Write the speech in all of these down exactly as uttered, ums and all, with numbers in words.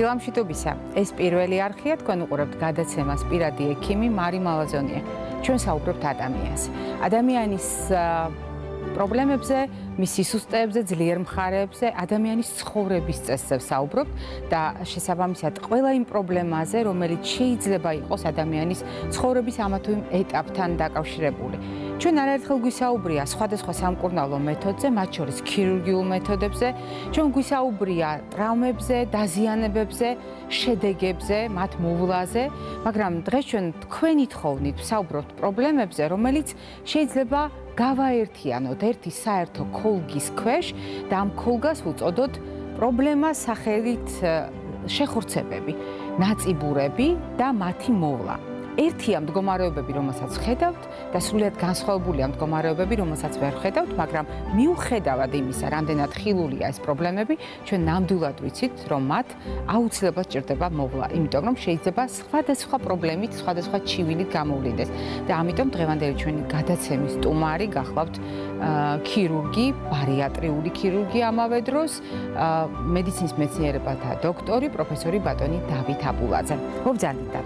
დილამშვიდობისა. Ეს პირველი არხია, თქვენ უყურებთ გადაცემას პირადი ექიმი მარი მალაზონია. Ჩვენ საუბრობთ ადამიანს. ადამიანის პრობლემებზე, მისი სუსტეებზე, ძლიერ მხარეებზე, ადამიანის ცხოვრების წესზე საუბრობთ და შესაბამისად ყველა იმ პრობლემაზე, რომელიც შეიძლება იყოს ადამიანის ცხოვრების ამა თუ იმ ეტაპთან დაკავშირებული. Ჩვენ არაერთხელ გვისაუბრია სხვადასხვა სამკურნალო მეთოდზე, მათ შორის ქირურგიულ მეთოდებზე, ჩვენ გვისაუბრია ტრავმებზე, დაზიანებებზე, შედეგებზე, მათ მოვლაზე, მაგრამ დღეს ჩვენ თქვენი თხოვნით საუბრობთ პრობლემებზე, რომელიც შეიძლება გავაერთიანოთ ერთი საერთო ქოლგის ქვეშ და ამ ქოლგას უწოდოთ პრობლემას სახელით შეხორცებები, ნაწიბურები და მათი მოვლა. ერთია მდგომარეობები, რომელსაც ხედავთ, და სრულიად განსხვავებულია მდგომარეობები, რომელსაც ვერ ხედავთ, მაგრამ მიუხედავად იმისა, რამდენად ხილულია ეს პრობლემები, ჩვენ ნამდვილად ვიცით, რომ მათ აუცილებლად ჭირდება მოვლა, იმიტომ რომ შეიძლება სხვადასხვა პრობლემით, სხვადასხვა ჩივილით გამოვლინდეს. და ამიტომ დღევანდელი ჩვენი გადაცემის სტუმარი გახლავთ ქირურგი, ბარიატრიული ქირურგი ამავე დროს, მედიცინის მეცნიერებათა დოქტორი, პროფესორი ბატონი დავით აბულაძე. მოგზაურობთ და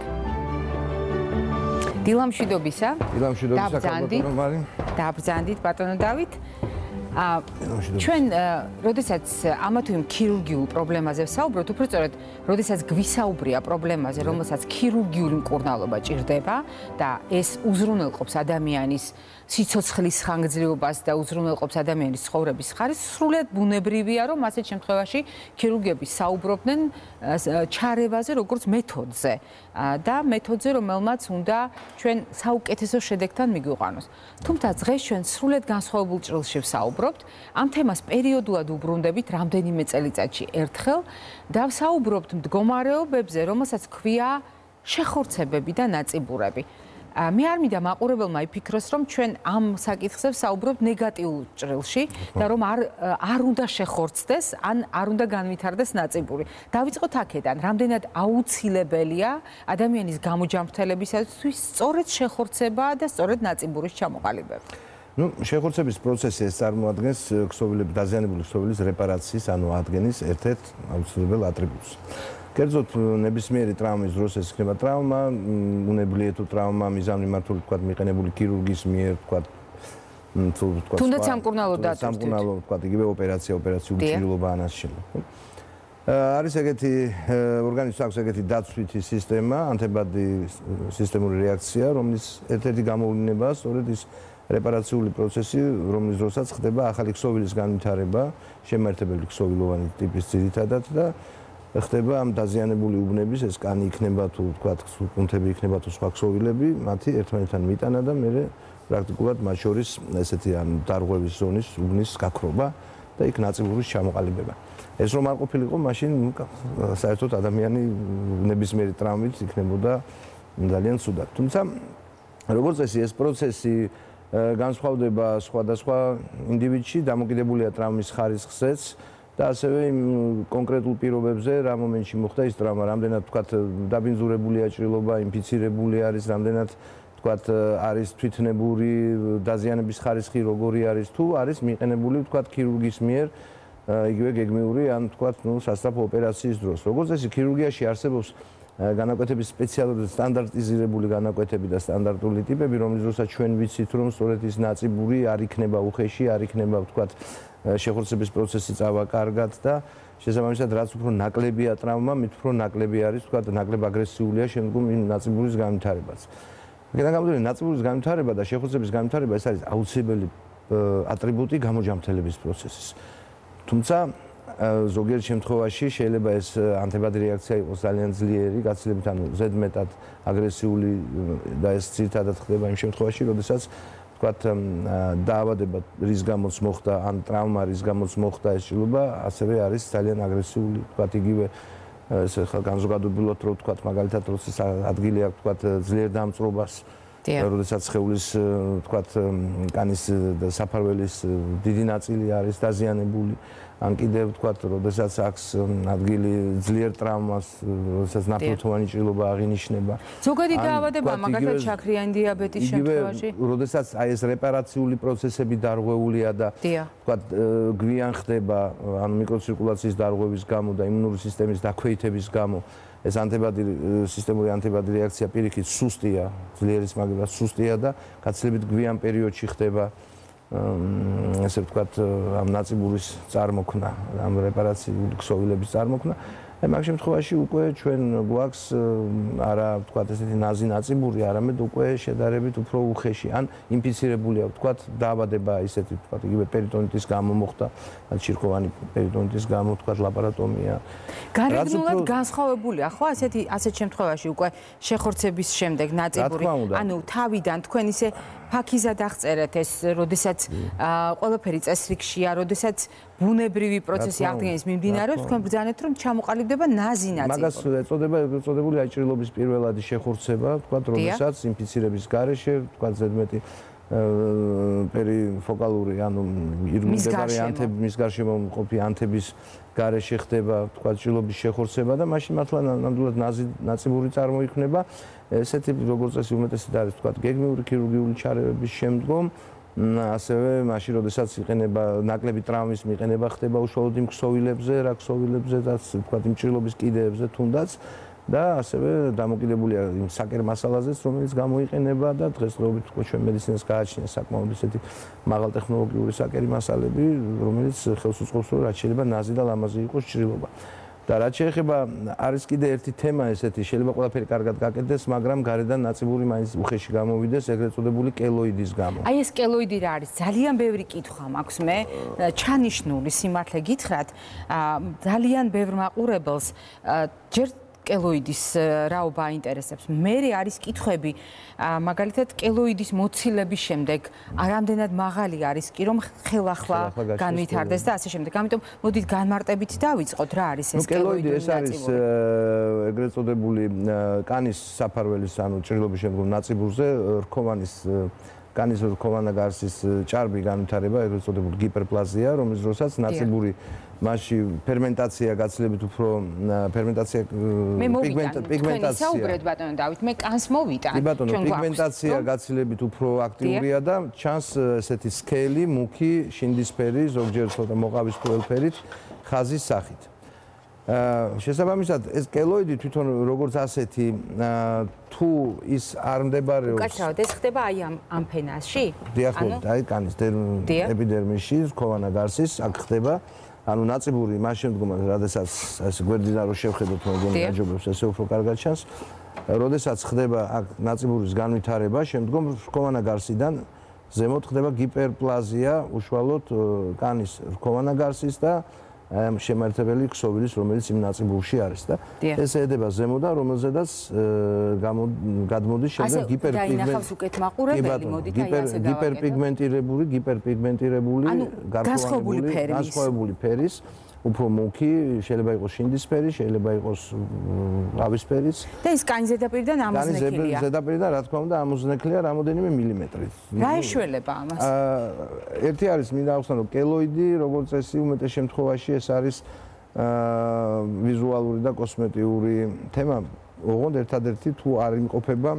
დილამშვიდობისა, დაბრძანდით ბატონო დავით. ჩვენ, როდესაც ამა თუ იმ ქირურგიულ პრობლემაზე ვსაუბრობთ, უფრო სწორედ, როდესაც გვისაუბრია პრობლემაზე, რომელსაც ქირურგიული მკურნალობა ჭირდება და ეს უზრუნველყოფს ადამიანის სიცოცხლის ხანგრძლივობას და უზრუნველყოფს ადამიანის ცხოვრების ხარისხს, სრულად ბუნებრივია, რომ ასეთ შემთხვევაში ქირურგები საუბრობდნენ ჩარევაზე, როგორც მეთოდზე და მეთოდზე, რომელმაც უნდა ჩვენ საუკეთესო შედეგთან მიგვიყვანოს. თუმცა დღეს ჩვენ სრულად განსხვავებულ ჭრილში ვსაუბრობთ. Ამ თემას პერიოდულად უბრუნდებით რამდენიმე წელიწადში ერთხელ და ვსაუბრობთ მდგომარეობებზე, რომელსაც ქვია შეხორცებები და ნაწიბურები. მე არ მინდა მაყურებელმა იფიქროს, რომ ჩვენ ამ საკითხზე ვსაუბრობთ ნეგატიურ ჭრილში და რომ არ არ უნდა შეხორცდეს, ან არ უნდა განვითარდეს ნაწიბური. დავიწყოთ აქედან, რამდენად აუცილებელია ადამიანის გამოჯანმრთელებისათვის სწორედ შეხორცება და სწორედ ნაწიბურის ჩამოყალიბება. Ну, შეხორცების პროცესი ეს წარმოადგენს ქსოვილების დაზიანებული ქსოვილის რეპარაციის, ანუ ადგენის ერთ-ერთ აუცილებელ ატრიბუტს. კერძოდ, ნებისმიერი ტრავმის დროს ეს ხდება ტრავმა, უნებლიე თუ ტრავმა მიზანმიმართული თქვა მიყენებული ქირურგის მიერ თქვა თუნდაც სამკურნალო დატვირთვით. სამკურნალო თქვა იგივე ოპერაცია, ოპერაციული ჭრილობა ან ასე შემდეგ. არის ეგეთი ორგანიზმს აქვს ეგეთი დაცვითი სისტემა, ანტიბადი სისტემური რეაქცია, რომლის ერთ-ერთი გამოვლენა სწორედ ის რეპარაციული პროცესი, რომლის დროსაც ხდება ახალი ქსოვილის განვითარება, შემაერთებელი ქსოვილოვანი ტიპის ძირითადად და ხდება ამ დაზიანებული უბნების, ეს კანი იქნება თუ თქვა კუნთები იქნება თუ სხვა ქსოვილები, მათი ერთმანეთთან მიტანა და მერე პრაქტიკულად მათ შორის ესეთი ამ დარღვევის ზონის უბნის გაქრობა და იქ ნაწიბურის ჩამოყალიბება. ეს რომ არ ყოფილიყო, მაშინ საერთოდ ადამიანი ნებისმიერი ტრავმით იქნებოდა ძალიან ცუდად. თუმცა როგორც წესი ეს პროცესი განსხვავდება სხვადასხვა ინდივიდში, დამოკიდებულია ტრავმის ხარისხზეც და ასევე იმ კონკრეტულ პირობებზე, რა მომენტში მოხდა ის ტრავმა, რამდენად თქვათ დაბინძურებულია ჭრილობა, ინფიცირებული არის, რამდენად თქვათ არის თვითნებური დაზიანების ხარისხი, როგორი არის, თუ არის მიყენებული თქვათ ქირურგის მიერ იგივე გეგმიური ან თქვათ სასწრაფო ოპერაციის დროს. როგორც წესი ქირურგიაში არსებობს განაკვეთების სპეციალურად სტანდარტიზირებული განაკვეთები და სტანდარტული ტიპები, რომლის დროსაც ჩვენ ვიცით, რომ სწორედ ის ნაწიბური არ იქნება უხეში, არ იქნება ვთქვათ შეხორცების პროცესი წავა კარგად და შესაბამისად, რაც უფრო ნაკლებია ტრავმა, მით უფრო ნაკლები არის ვთქვათ, ნაკლებ აგრესიულია შემდგომი ნაწიბურის განვითარებაც. აქედან გამომდინარე, ნაწიბურის განვითარება და შეხორცების განვითარება ეს არის აუცილებელი ატრიბუტი გამოჯანმრთელების პროცესის. თუმცა ზოგიერთ შემთხვევაში შეიძლება ეს ანტიბადი რეაქცია იყოს ძალიან ძლიერი, გაცილებით ანუ ზედმეტად აგრესიული და ეს ძირითადად ხდება იმ შემთხვევაში, როდესაც ვთქვათ დაავადება, რის გამოც მოხდა ან ტრავმა, რის გამოც მოხდა ეს ჭრილობა, ასევე არის ძალიან აგრესიული, ვთქვათ იგივე ეს განზოგადობილად რო ვთქვათ მაგალითად როცა ადგილი აქვს ვთქვათ ძლიერ დამწვრობას როდესაც შეეულის თქვათ კანის და საფარველის დიდი ნაწილი არის დაზიანებული ან კიდევ თქვათ როდესაც აქვს ადგილი ძლიერ ტრავმას როდესაც ნაკლთოვანი ჭრილობა აღინიშნება ზოგადი დაავადება მაგალითად შაქრიანი დიაბეტის შემთხვევაში როდესაც აი ეს რეპარაციული პროცესები დარღვეულია და თქვათ გვიან ხდება ან მიკროცირკულაციის დარღვევის გამო და იმუნური სისტემის დაქვეითების გამო ეს ანტიბადი სისტემური ანტიბადი რეაქცია პირიქით სუსტია ძლიერის მაგალითად სუსტია და გაცილებით გვიან პერიოდში ხდება ესე ვთქვათ ამ ნაწიბურის წარმოქმნა ამ რეპარაციული ქსოვილების წარმოქმნა ამ შემთხვევაში უკვე ჩვენ გვაქვს არა ვთქვათ ესეთი ნაზი ნაწიბური არამედ უკვე შედარებით უფრო უხეში ან ინფიცირებულია ვთქვათ დაავადება ისეთი ვთქვათ იგივე პერიტონიტის გამო მოხდა ან შირკოვანი პერიტონიტის გამო ვთქვათ ლაპარატომია გარეგნულად განსხვავებულია ხო ასეთი ასეთ შემთხვევაში უკვე შეხორცების შემდეგ ნაწიბური ანუ თავიდან თქვენ ისე ფაქიზად აღწერეთ ეს როდესაც ყველაფერი წესრიგშია როდესაც ბუნებრივი პროცესი აღდგენის მიმდინარეობს თქვენ ბრძანეთ რომ ჩამოყალიბდება ნაზი ნაწილი მაგას ეწოდება ეწოდებული აჭრილობის პირველადი შეხორცება თქვა როდესაც ინფიცირების გარეშე თქვა ზედმეტი პერიფოკალური ანუ ირგვლივ ანთების გარშემო მყოფი ანთების გარეშე ხდება თქვა ჭრილობის შეხორცება და მაშინ მართლა ნამდვილად ნაზი ნაწიბური წარმოიქმნება ესეთი როგორც წესი უმეტესად არის თქვა გეგმიური ქირურგიული ჩარევების შემდგომ ასევე მაშინ როდესაც იყენება ნაკლები ტრავმის მიყენება ხდება უშუალოდ იმ ქსოვილებზე, რა ქსოვილებზედაც თქვა იმ ჭრილობის კიდეებზე თუნდაც და ასევე დამოკიდებულია იმ საკერ მასალაზეც რომელიც გამოიყენება და დღესდღეობით უკვე ჩვენ მედიცინას გააჩნია საკმაოდ ესეთი მაღალტექნოლოგიური საკერი მასალები რომელიც ხელს უწყობს რომ რაც შეიძლება ნაზი და ლამაზი იყოს ჭრილობა და რაც შეეხება არის კიდე ერთი თემა ესეთი შეიძლება ყველაფერი კარგად გაკეთდეს მაგრამ გარედან ნაწიბური მაინც უხეში გამოვიდეს ეგრეთ წოდებული კელოიდის გამო აი ეს კელოიდი რა არის ძალიან ბევრი კითხვა მაქვს მე ჩანიშნული სიმართლე გითხრათ ძალიან ბევრ მაყურებელს ჯერ კელოიდის რაობა აინტერესებს. მერე არის კითხვები, მაგალითად კელოიდის მოცილების შემდეგ არამდენად მაღალი არის კი რომ ხელახლა განვითარდეს და ასე შემდეგ. ამიტომ მოდით განმარტებით დავიწყოთ რა არის ეს კელოიდი. ეს არის ეგრეთ წოდებული კანის საფარველის ანუ ჭრილობის შემდგომ ნაწიბურზე რქოვანის კანის რქოვანა გარსის ჭარბი განვითარება ეგრეთ წოდებული ჰიპერპლაზია, რომლის დროსაც ნაწიბური მაშინ ფერმენტაცია გაცილებით უფრო ფერმენტაცია პიგმენტ პიგმენტაცია საუბრეთ ბატონო დავით მე კანს მოვიტან კი ბატონო პიგმენტაცია გაცილებით უფრო აქტიურია და ჩანს ესეთი სქელი მუქი შინდისფერი ზოგჯერ ცოტა მოყავის ფერფერით ხაზის სახით შესაბამისად ეს კელოიდი თვითონ როგორც ასეთი თუ ის არ მდებარებს კაცავთ ეს ხდება აი ამ ამ ფენაში ანუ აი კანის ეპიდერმისში რქოვანა გარსის აქ ხდება ანუ ნაწიბური მას შემდგომ როდესაც ეს გვერდიდან რო შევხედოთ მოგონი აჯობებს ესე უფრო კარგად ჩანს როდესაც ხდება აქ ნაწიბურის განვითარება შემდგომ რქოვანა გარსიდან ზემოთ ხდება ჰიპერპლაზია უშუალოდ კანის რქოვანა გარსის და შემაერთებელი ქსოვილის რომელიც იმ ნაწიბურში არის და ეს ედება ზემოდან რომელზედაც გადმოდის შემდეგ ჰიპერპიგმენტირებული ჰიპერპიგმენტირებული ჰიპერპიგმენტირებული განსხვავებული ფერის უფრო მუქი, შეიძლება იყოს შინდისფერი, შეიძლება იყოს ყავისფერიც. და ეს კანის ზედაპირიდან ამოზნექილია. კანის ზედაპირიდან რა თქმა უნდა ამოზნექილია რამოდენიმე მილიმეტრით. რა ეშველება ამას? აა ერთი არის მინდა ახსნა რომ კელოიდი, როგორც წესი უმეტეს შემთხვევაში ეს არის აა ვიზუალური და კოსმეტიკური თემა. ოღონდ ერთადერთი თუ არ იმყოფება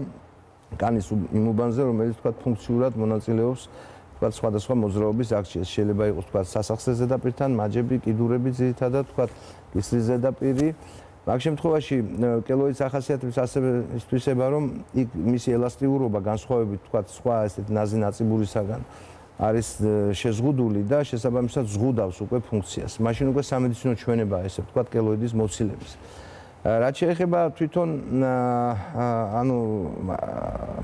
კანის იმ უბანზე, რომელიც თქვა ფუნქციურად მონაწილეობს თქვა სხვადასხვა მოძრაობის აქტში შეიძლება იყოს თქვა სასახსრე ზედაპირთან მაჯები, კიდურები ძირითადად თქვა ისრის ზედაპირი. მაგ შემთხვევაში კელოიდის ახასიათებს ასევე ისთვისება რომ იქ მისი ელასტიურობა განსხვავებით თქვა სხვა ესეთ ნაზი ნაწიბურისაგან არის შეზღუდული და შესაბამისად ზღუდავს უკვე ფუნქციას. მაშინ უკვე სამედიცინო ჩვენება ესე თქვა კელოიდის მოცილების. რაც შეეხება თვითონ ანუ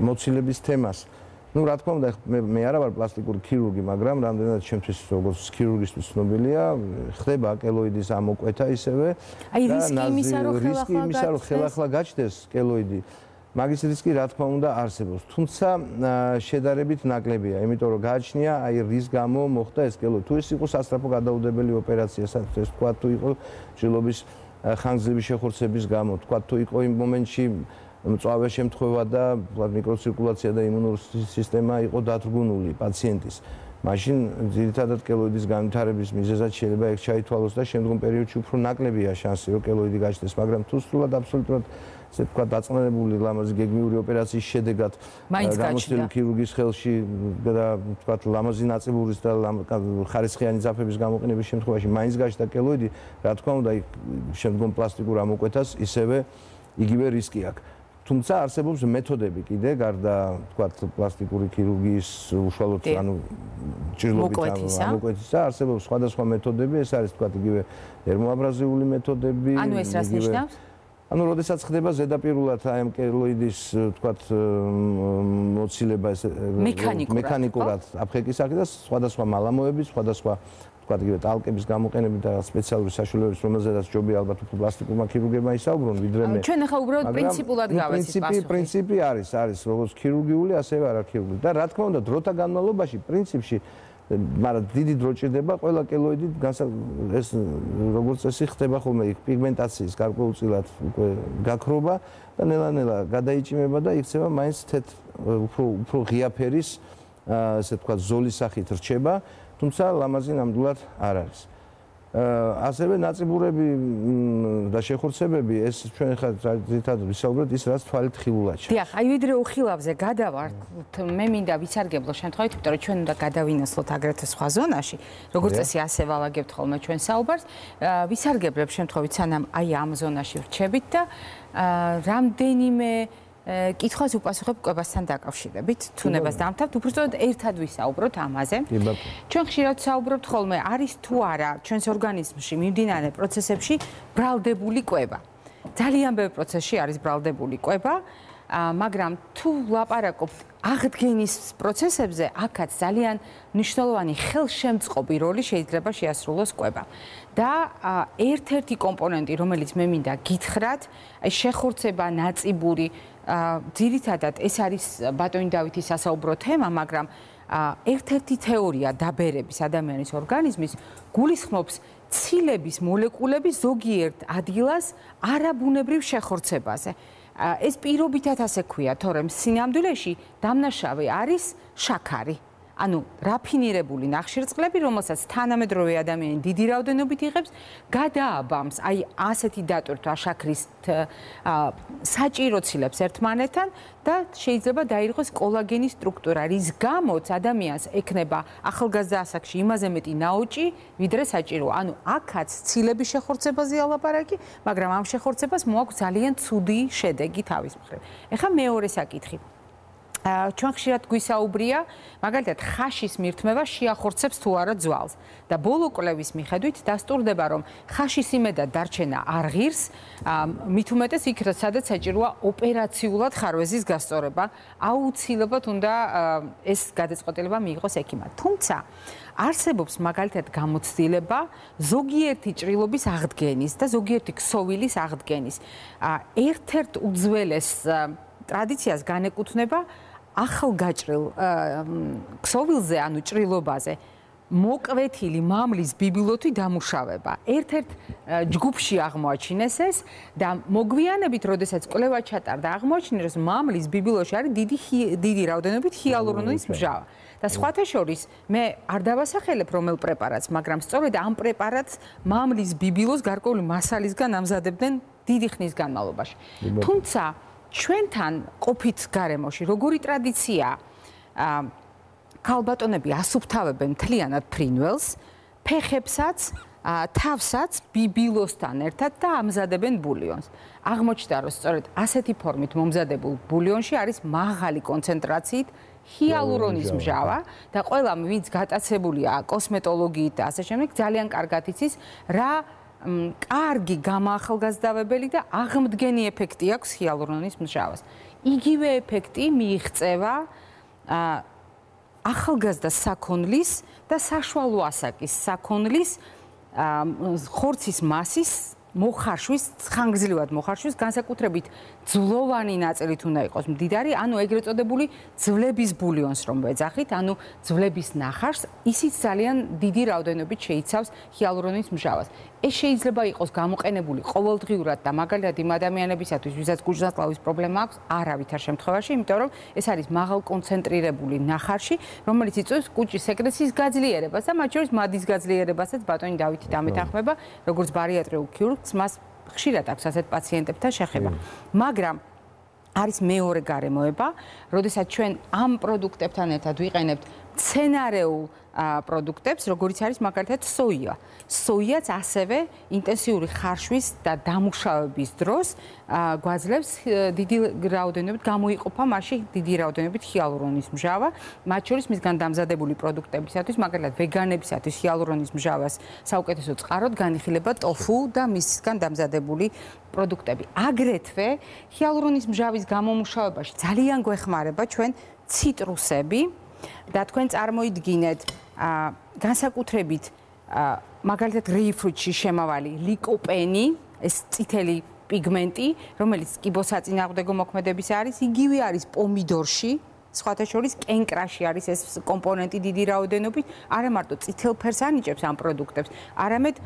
მოცილების თემას ну რა თქმა უნდა მე მე არა ვარ პლასტიკური ქირურგი მაგრამ რამდენად შემთხვევით როგორც ქირურგისთვის ცნობილია ხდება კელოიდის ამოკვეთა ისევე აი რისკი იმისა რომ ხელახლა რისკი იმისა რომ ხელახლა გაჩნდეს კელოიდი მაგის რისკი რა თქმა უნდა არსებობს თუმცა შედარებით ნაკლებია იმიტომ რომ გააჩნია აი რის გამო მოხდა ეს კელოიდი თუ ეს იყო სასწრაფო გადაუდებელი ოპერაცია საერთოდ თქვა თუ იყო ჭრილობის ხანგრძლივი შეხორცების გამო თქვა თუ იყო იმ მომენტში მწვავე შემთხვევა და მიკროცირკულაცია და იმუნური სისტემა იყო დათრგუნული პაციენტის. Მაშინ ძირითადად კელოიდის განვითარების მიზეზად შეიძლება ეგ ჩაითვალოს და შემდგომ პერიოდში უფრო ნაკლებია შანსი, რომ კელოიდი გაჩნდეს, მაგრამ თუ სრულად აბსოლუტურად ესე თქვა დაწნარებული ლამაზი გეგმიური ოპერაციის შედეგად გამოცდილი ქირურგის ხელში და თქვა ლამაზი ნაწილურის და ხარისხიანი ძაფების გამოყენების შემთხვევაში მაინც გაჩნდა კელოიდი, რა თქმა უნდა, შემდგომ პლასტიკურ ამოკვეთას ისევე იგივე რისკი აქვს. Თუმცა არსებობს მეთოდები კიდე გარდა თქვათ პლასტიკური ქირურგიის უშუალოდ ანუ ჭრილობით ამოკვეთისა არსებობს სხვადასხვა მეთოდები ეს არის თქვათ იგივე დერმოაბრაზიული მეთოდები ანუ ეს რას ნიშნავს ანუ როდესაც ხდება ზედაპირულად აი ამ კელოიდის თქვათ მოცილება ეს მექანიკურად აფხეკის აქ და სხვადასხვა მალამოები სხვადასხვა თქვათ იგივე ტალკების გამოყენებით და სპეციალური საშუალებების რომელზედაც ჯობია ალბათ უფრო პლასტიკურმა ქირურგებმა ისაუბრონ ვიდრე ჩვენ ახლა უბრალოდ პრინციპულად გავეცით პასუხი პრინციპი არის არის როგორც ქირურგიული ასევე არაქირურგიული და რა თქმა უნდა დროთა განმავლობაში პრინციპში მაგრამ დიდი დრო ჭირდება ყველა კელოიდი ეს როგორც წესი ხდება ხოლმე იქ პიგმენტაციის გარკვეულწილად უკვე გაქრობა და ნელა-ნელა გადაიჭიმება და იქცევა მაინც თეთ უფრო უფრო ღია ფერის ასე თქვათ ზოლის სახით რჩება თუმცა ლამაზი ნამდვილად არ არის. ასევე ნაწიბურები და შეხორცებები ეს ჩვენ ხა ძირითადად ვისაუბრეთ ის რაც თვალით ხილულად ჩანს. დიახ, აი ვიდრე უხილავზე გადავართ, მე მინდა ვიცარგებლო შემთხვევით, იმიტომ რომ ჩვენ უნდა გადავინაცვლოთ აგრეთვე სხვა ზონაში, როგორც წესი ასე ვალაგებთ ხოლმე ჩვენ საუბარს, ვიცარგებლებ შემთხვევით სანამ აი ამ ზონაში ვრჩებით და რამდენიმე კითხვას უპასუხებ კვებასთან დაკავშირებით, თუნებას დამთავრთ, უბრალოდ ერთად ვისაუბროთ ამაზე. Ჩვენ ხშირად საუბრობთ ხოლმე, არის თუ არა ჩვენს ორგანიზმში მიმდინარე პროცესებში ბრალდებული კვება. ძალიან ბევრ პროცესში არის ბრალდებული კვება, მაგრამ თუ ვლაპარაკობთ აღდგენის პროცესებზე, აქაც ძალიან მნიშვნელოვანი ხელშემწყობი როლი შეიძლება შეასრულოს კვება. და ერთ-ერთი კომპონენტი, რომელიც მე მინდა გითხრათ, აი შეხორცება ნაწიბური ძირითადად ეს არის ბატონი დავითის სასაუბრო თემა, მაგრამ ერთ-ერთი თეორია დაბერების ადამიანის ორგანიზმის გულისხმობს ცილების მოლეკულების ზოგიერთ ადგილას არაბუნებრივ შეხორცებაზე. ეს პირობითად ასე ქვია, თორემ სინამდვილეში დამნაშავე არის შაქარი. ანუ რაფინირებული ნახშირწყლები, რომელსაც თანამედროვე ადამიანი დიდი რაოდენობით იღებს, გადააბამს, აი ასეთი დატვირთვა შაქრის საჭირო ცილებს ერთმანეთთან და შეიძლება დაირღოს კოლაგენის სტრუქტურა, რის გამოც ადამიანს ექნება ახალგაზრდა ასაკში იმაზე მეტი ნაოჭი, ვიდრე საჭირო. ანუ აქაც ცილების შეხორცებაზე ალაპარაკი, მაგრამ ამ შეხორცებას მოაქვს ძალიან ცუდი შედეგი თავის მხრივ. ეხლა მეორე საკითხი. ჩვენ ხშირად გვისაუბრია, მაგალითად, ხაშის მირთმევა შეახორცებს თუ არა ძვალს. და ბოლო კვლევის მიხედვით დასტურდება, რომ ხაშის იმედად დარჩენა არ ღირს, მით უმეტეს იქ, სადაც საჭიროა ოპერაციულად ხარვეზის გასწორება, აუცილებლად უნდა ეს გადაწყვეტილება მიიღოს ექიმმა. თუმცა არსებობს მაგალითად გამოცდილება ზოგიერთი ჭრილობის აღდგენის და ზოგიერთი ქსოვილის აღდგენის. ერთ-ერთ უძველეს ტრადიციას განეკუთვნება ახალგაჭრილ ქსოვილზე, ანუ ჭრილობაზე, მოკვეთილი მამლის ბიბილოთი დამუშავება. ერთ-ერთ ჯგუფში აღმოაჩინეს ეს და მოგვიანებით, როდესაც კვლევა ჩატარდა, აღმოაჩინეს, რომ მამლის ბიბილოში არის დიდი რაოდენობით ჰიალურონის მჟავა. და სხვათა შორის მე არ დავასახელებ რომელ პრეპარატს, მაგრამ სწორედ ამ პრეპარატს მამლის ბიბილოს გარკვეული მასალისგან ამზადებდნენ დიდი ხნის განმავლობაში. თუმცა ჩვენთან ყოფით გარემოში, როგორი ტრადიცია, ქალბატონები ასუფთავებენ მთლიანად ფრინველს, ფეხებსაც, თავსაც ბიბილოსთან ერთად და ამზადებენ ბულიონს. აღმოჩნდა, რომ სწორედ ასეთი ფორმით მომზადებულ ბულიონში არის მაღალი კონცენტრაციით ჰიალურონის მჟავა და ყველამ, ვინც გატაცებულია კოსმეტოლოგიით და ასე შემდეგ, ძალიან კარგად იცის, რა კარგი გამოახალგაზრდავებელი და აღმდგენი ეფექტი აქვს ჰიალურონის მჟავას. იგივე ეფექტი მიიღწევა ახალგაზრდა საქონლის და საშუალო ასაკის საქონლის ხორცის მასის მოხარშვის ხანგრძლივად მოხარშვის განსაკუთრებით ძლოვანი ნაწილით უნდა იყოს მდიდარი, ანუ ეგრეთ წოდებული ძლების ბულიონს რომ ეძახით, ანუ ძლების ნახარს, ისიც ძალიან დიდი რაოდენობით შეიცავს ჰიალურონის მჟავას. ეს შეიძლება იყოს გამოყენებული ყოველდღიურად და მაგალითად იმ ადამიანებისათვის, ვისაც გუჟზასლავის პრობლემა აქვს, არავითარ შემთხვევაში, იმიტომ რომ ეს არის მაღალკონცენტრირებული ნახარში, რომელიც იწვევს კუჭის სეკრეციის გაძლიერებას და მათ შორის მადის გაძლიერებასაც ბატონი დავითი დამეთანხმება, როგორც ბარიატრიულ ქირურგს მას ხშირად აქვს ასეთ პაციენტებთან შეხება. მაგრამ არის მეორე გარემოება, როდესაც ჩვენ ამ პროდუქტებთან ერთად ვიყენებთ მცენარეულ პროდუქტებს, როგორც არის მაგალითად სოია. სოიაც ასევე ინტენსიური ხარშვის და დამუშავების დროს გვაძლევს დიდი რაოდენობით გამოიყოფა მასში დიდი რაოდენობით ჰიალურონის მჟავა, მათ შორის მისგან დამზადებული პროდუქტებისათვის, მაგალითად ვეგანებისათვის ჰიალურონის მჟავას საუკეთესო წყაროდ განიხილება ტოფუ და მისგან დამზადებული პროდუქტები. აგრეთვე ჰიალურონის მჟავის გამომუშავებაში ძალიან გვეხმარება ჩვენ ციტრუსები. და თქვენ წარმოიდგინეთ განსაკუთრებით მაგალითად რეიფრუტში შემავალი ლიკოპენი, ეს წითელი პიგმენტი, რომელიც კიბოსაწინააღმდეგო მოქმედების არის, იგივე არის პომიდორში, სხვათა შორის კენკრაში არის ეს კომპონენტი დიდი რაოდენობით, არა მარტო წითელ ფერს ანიჭებს ამ პროდუქტებს, არამედ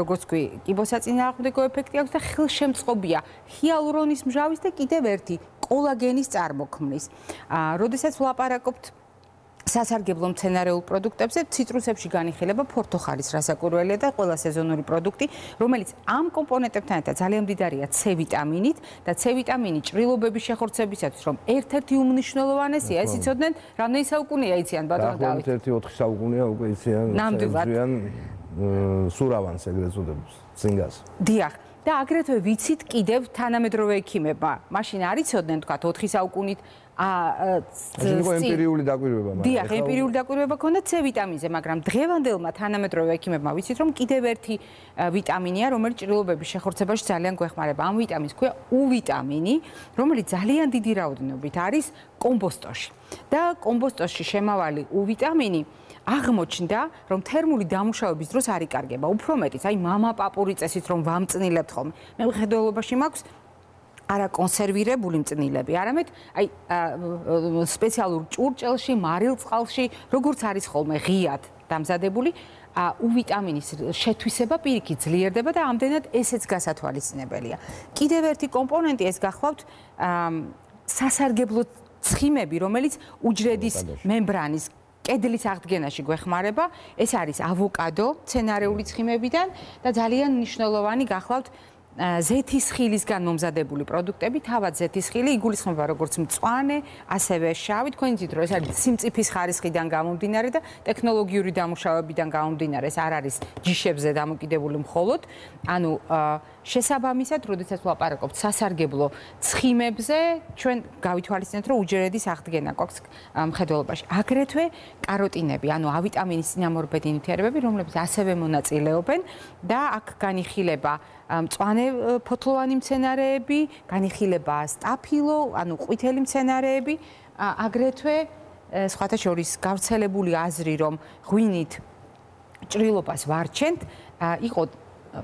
როგორც კი კიბოსაწინააღმდეგო ეფექტი აქვს და ხელშემწყობია ჰიალურონის მჟავის და კიდევ ერთი კოლაგენის წარმოქმნის. როდესაც ვლაპარაკობთ სასარგებლო მცენარეულ პროდუქტებზე ციტრუსებში განიხილება ფორთოხალის რასაკურველია და ყველა სეზონური პროდუქტი, რომელიც ამ კომპონენტებთან ერთად ძალიან მდიდარია C ვიტამინით და C ვიტამინი ჭრილობების შეხორცებისათვის, რომ ერთ-ერთი უმნიშვნელოვანესია, ეს იცოდნენ, რამდენი საუკუნეა იციან ბატონო დავით? ერთ-ერთი ოთხი საუკუნეა უკვე იციან, იციან სურავანს ეგრეთ წოდებს, ცინგას. დიახ. და აგრეთვე ვიცით კიდევ თანამედროვე ექიმებმა. მაშინ არ იცოდნენ თქვათ ოთხი საუკუნით აა ემპირიული დაკვირვება მაგრამ დიახ, ემპირიული დაკვირვება ქონდა C ვიტამინზე, მაგრამ დღევანდელმა თანამედროვე ექიმებმა ვიცით რომ კიდევ ერთი ვიტამინია, რომელიც ჭრილობების შეხორცებაში ძალიან გვეხმარება. ამ ვიტამინს ქვია U ვიტამინი, რომელიც ძალიან დიდი რაოდენობით არის კომბოსტოში. და კომბოსტოში შემავალი U ვიტამინი აღმოჩნდა, რომ თერმული დამუშავების დროს არ იკარგება. Უფრო მეტიც, აი მამაპაპური წესით რომ ვამწნილებთ ხოლმე. მე მხედველობაში მაქვს არა კონსერვირებული მწნილები, არამედ აი სპეციალურ ჭურჭელში, მარილწყალში, როგორც არის ხოლმე ღიად დამზადებული, U ვიტამინის შეთვისება პირიქით ძლიერდება და ამდენად ესეც გასათვალისწინებელია. კიდევ ერთი კომპონენტი ეს გახლავთ სასარგებლო ცხიმები, რომელიც უჯრედის მემბრანის კედლის აღდგენაში გვეხმარება, ეს არის ავოკადო, მცენარეული ცხიმებიდან და ძალიან მნიშვნელოვანი გახლავთ ზეთის ხილისგან მომზადებული პროდუქტები, თავად ზეთის ხილი იგულისხმება როგორც მწვანე, ასევე შავი, თქვენ იცით რომ ეს არის სიმწიფის ხარისხიდან გამომდინარე და ტექნოლოგიური დამუშავებიდან გამომდინარე, ეს არ არის ჯიშებზე დამოკიდებული მხოლოდ, ანუ შესაბამისად, როდესაც ვლაპარაკობთ სასარგებლო ცხიმებზე, ჩვენ გავითვალისწინეთ, რომ უჯრედის აღდგენა გვაქვს მხედველობაში. აგრეთვე კაროტინები, ანუ A ვიტამინის წინამორბედი ნივთიერებები, რომლებიც ასევე მონაწილეობენ და აქ განიხილება მწვანე ფოთლოვანი მცენარეები, განიხილება სტაფილო, ანუ ყვითელი მცენარეები, აგრეთვე სხვათა შორის გავრცელებული აზრი, რომ ღვინით ჭრილობას ვარჩენთ, იყო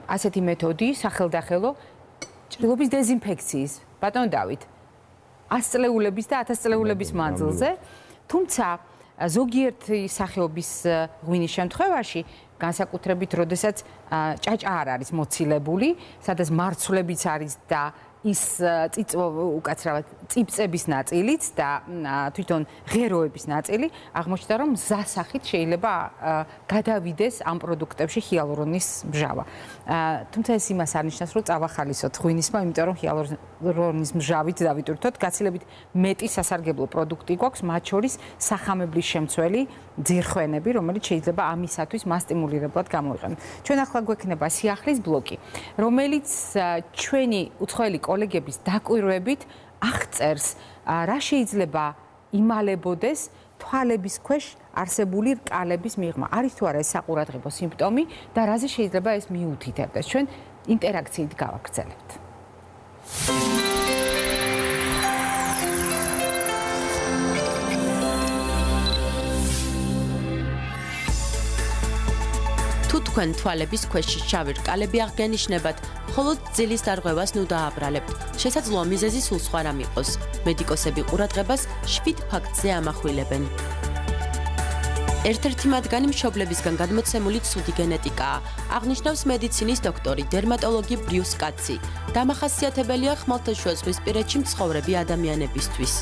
ასეთი მეთოდი სახელდახელო ჭრილობის დეზინფექციის, ბატონ დავით, ასწლეულების და ათასწლეულების მანძილზე, თუმცა ზოგიერთი სახეობის ღვინის შემთხვევაში განსაკუთრებით, როდესაც ჭაჭა არ არის მოცილებული, სადაც მარცვლებიც არის და ის წიწვო უკაცრავად წიფწების ნაწილიც და თვითონ ღეროების ნაწილი აღმოჩნდა, რომ მზასახით შეიძლება გადავიდეს ამ პროდუქტებში ჰიალურონის მჟავა. თუმცა ეს იმას არნიშნავს, რომ წავახალისოთ ღვინისმა, იმიტომ რომ ჰიალურონის მჟავით დავიტვირთოთ, გაცილებით მეტი სასარგებლო პროდუქტი გვაქვს, მათ შორის სახამებლის შემცველი ძირხვენები, რომელიც შეიძლება ამისათვის მას სტიმულირებლად გამოიყენოს. ჩვენ ახლა გვექნება სიახლის ბლოკი, რომელიც ჩვენი უცხოელი კოლეგების დაკვირვებით აღწერს, რა შეიძლება იმალებოდეს თვალების ქვეშ არსებული რკალების მიღმა. არის თუ არა ეს საყურადღებო სიმპტომი და რაზე შეიძლება ეს მიუთითებდეს. ჩვენ ინტერაქციით გავაგრძელებთ. Tut თქვენ თვალების ქვეშ შავი რკალები აღგენიშნებათ, მხოლოდ ძილის დარღვევას ნუ დააბრალებთ. Შესაძლოა მიზეზი სულ სხვა რამ იყოს. მედიკოსები ყურადღებას შვიდ ფაქტზე ამახვილებენ. Ერთ-ერთი მათგანი მშობლებისგან გადმოცემული ცუდი გენეტიკაა. აღნიშნავს მედიცინის დოქტორი, დერმატოლოგი ბრიუს კაცი. დამახასიათებელია ხმელთაშუაზღვისპირეთში მცხოვრები ადამიანებისთვის.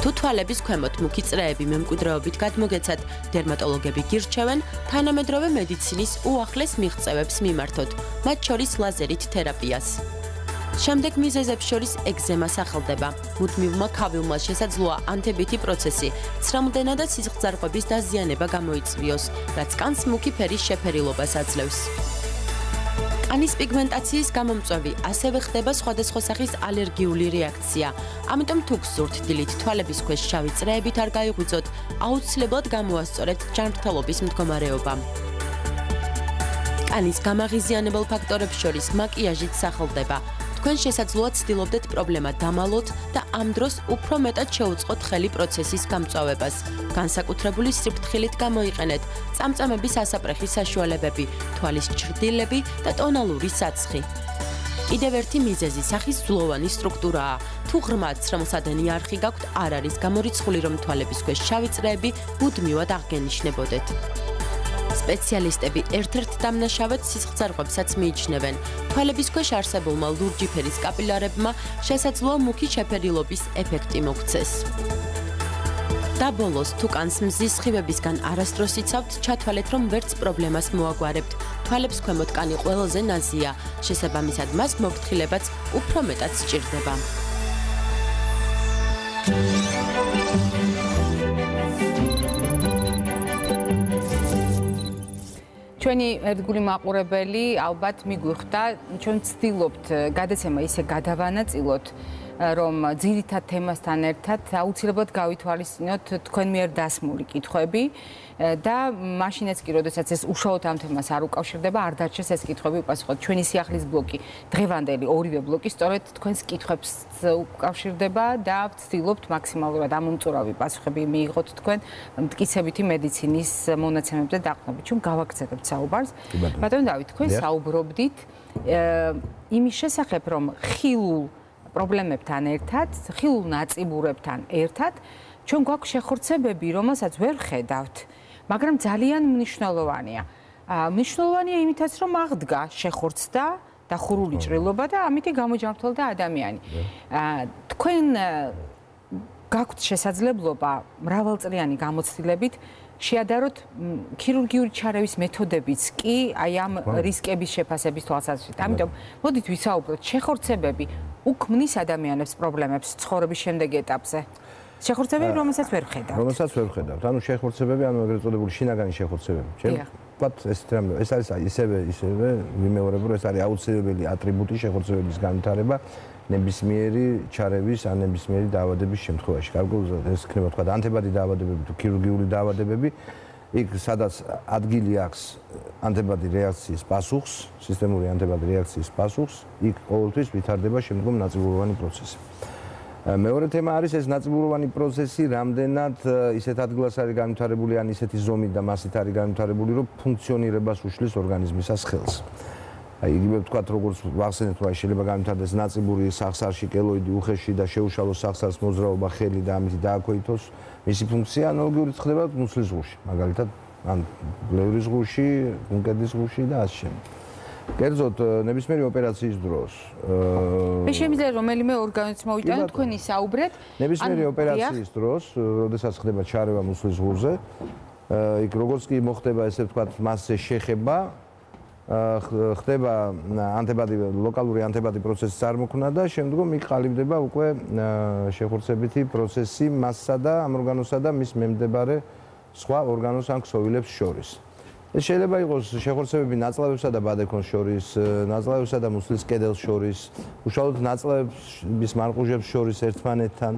Თუ თვალების ქვემოთ მუქი წრეები მემკვიდრეობით გადმოგეცათ, დერმატოლოგები გირჩევენ თანამედროვე მედიცინის უახლეს მიღწევებს მიმართოთ, მათ შორის ლაზერით თერაპიას. Შემდეგ მიზეზებს შორის ეგზემა სახელდება. მუდმივმა ქავილმა შესაძლოა ანთებითი პროცესი, ცრამდენად სისხლძარღვების დაზიანება გამოიწვიოს, რაც კანს მუქი ფერის შეფერილობას აძლევს. კანის პიგმენტაციის გამომწვევი ასევე ხდება სხვადასხვა სახის ალერგიული რეაქცია. ამიტომ თუ გსურთ დილით თვალების ქვეშ შავი წრეებით არ გაიღვიძოთ, აუცილებლად გამოასწორეთ ჯანმრთელობის მდგომარეობა. კანის გამაღიზიანებელ ფაქტორებს შორის მაკიაჟიც სახელდება. თქვენ შესაძლოა ცდილობდეთ პრობლემა დამალოთ და ამ დროს უფრო მეტად შეუწყოთ ხელი პროცესის გამწვავებას. განსაკუთრებული სიფრთხილით გამოიყენეთ წამწამების ასაფრთხის საშუალებები, თვალის ჭრილები და ტონალური საცხი. კიდევ ერთი მიზეზი სახის ზლოვანი სტრუქტურაა. თუ ღრმა ცრემლსადენი არხი გაქვთ, არ არის გამორიცხული, რომ თვალების ქვეშ შავი წრეები მუდმივად აღგენიშნებოდეთ. სპეციალისტები ერთ-ერთ დამნაშავედ სისხლძარღვებსაც მიიჩნევენ. თვალების ქვეშ არსებულმა ლურჯი ფერის კაპილარებმა შესაძლოა მუქი შეფერილობის ეფექტი მოგცეს. და ბოლოს, თუ კანს მზის სხივებისგან არასდროს იცავთ, ჩათვალეთ, რომ ვერც პრობლემას მოაგვარებთ. თვალებს ქვემოთ კანი ყველაზე ნაზია, შესაბამისად მას მოფრთხილებაც უფრო მეტად სჭირდება. ჩვენი ერთგული მაყურებელი ალბათ მიგვიხდა, ჩვენ ვცდილობთ გადაცემა ისე გადავანაწილოთ, რომ ძირითად თემასთან ერთად აუცილებლად გავითვალისწინოთ თქვენ მიერ დასმული კითხვები და მაშინაც კი, როდესაც ეს უშუალოდ ამ თემას არ უკავშირდება, არ დარჩეს ეს კითხვები უპასუხოთ. ჩვენი სიახლის ბლოკი, დღევანდელი ორივე ბლოკი სწორედ თქვენს კითხვებს უკავშირდება და ვცდილობთ მაქსიმალურად ამომწურავი პასუხები მიიღოთ თქვენ მტკიცებითი მედიცინის მონაცემებზე დაყრდნობით. ჩვენ გავაგრძელებთ საუბარს. ბატონო დავით, თქვენ საუბრობდით იმის შესახებ, რომ ხილულ პრობლემებთან ერთად, ხილულ ნაწიბურებთან ერთად, ჩვენ გვაქვს შეხორცებები, რომელსაც ვერ ხედავთ, მაგრამ ძალიან მნიშვნელოვანია. მნიშვნელოვანია იმითაც, რომ აღდგა შეხორცდა დახურული ჭრილობა და ამით გამოჯანმრთელდა ადამიანი. თქვენ გაქვთ შესაძლებლობა მრავალწლიანი გამოცდილებით შეადაროთ ქირურგიული ჩარევის მეთოდებიც კი აი ამ რისკების შეფასების თვალსაზრისით. ამიტომ მოდით ვისაუბროთ შეხორცებები უქმნის ადამიანებს პრობლემებს ცხოვრების შემდეგ ეტაპზე. შეხორცებები, რომელსაც ვერ ხედავთ. რომელსაც ვერ ხედავთ. ანუ შეხორცებები, ანუ ეგრეთ წოდებული შინაგანი შეხორცებები. ვთქვათ, ეს ეს არის ისევე ისევე ვიმეორებ, რომ ეს არის აუცილებელი ატრიბუტი შეხორცებების განვითარება ნებისმიერი ჩარევის ან ნებისმიერი დაავადების შემთხვევაში. გარკვეულწილად ეს იქნება თქვა ანთებადი დაავადებები თუ ქირურგიული დაავადებები, იქ სადაც ადგილი აქვს ანთებადი რეაქციის პასუხს, სისტემური ანთებადი რეაქციის პასუხს, იქ ყოველთვის ვითარდება შემდგომ ნაწილობრივი პროცესი. მეორე თემა არის ეს ნაწილობრივი პროცესი, რამდენად ისეთ ადგილას არის განვითარებული, ან ისეთი ზომით და მასით არის განვითარებული, რომ ფუნქციონირებას უშლის ორგანიზმისას ხელს. აი, იგივე ვთქვათ, როგორც ვახსენეთ, რომ შეიძლება განვითარდეს ნაწილობრივი სახსარში, კელოიდი უხეში და შეუშალოს სახსარს მოძრაობა ხელი და ამით დააქვეითოს მისი ფუნქცია, ანალოგიური ხდება მუცლის ზღურში, მაგალითად, ან ბლევრის ზღურში, კუნკედის ზღურში და ასე შემდეგ. კერძოდ, ნებისმიერი ოპერაციის დროს. მე შემიძლია რომელიმე ორგანოც მოვიტანო, თქვენ ისაუბრეთ. ნებისმიერი ოპერაციის დროს, როდესაც ხდება ჩარევა მუცლის ზღურზე, იქ როგორც კი მოხდება, ესე ვთქვათ, მასზე შეხება, ხდება ანთებადი, ლოკალური ანთებადი პროცესის წარმოქმნა და შემდგომ იქ ყალიბდება უკვე შეხორცებითი პროცესი მასსა და ამ ორგანოსა და მის მიმდებარე სხვა ორგანოს ან ქსოვილებს შორის. ეს შეიძლება იყოს შეხორცებები ნაწლავებსა და ბადექონს შორის, ნაწლავებსა და მუცლის კედელს შორის, უშუალოდ ნაწლავების მარყუჟებს შორის ერთმანეთთან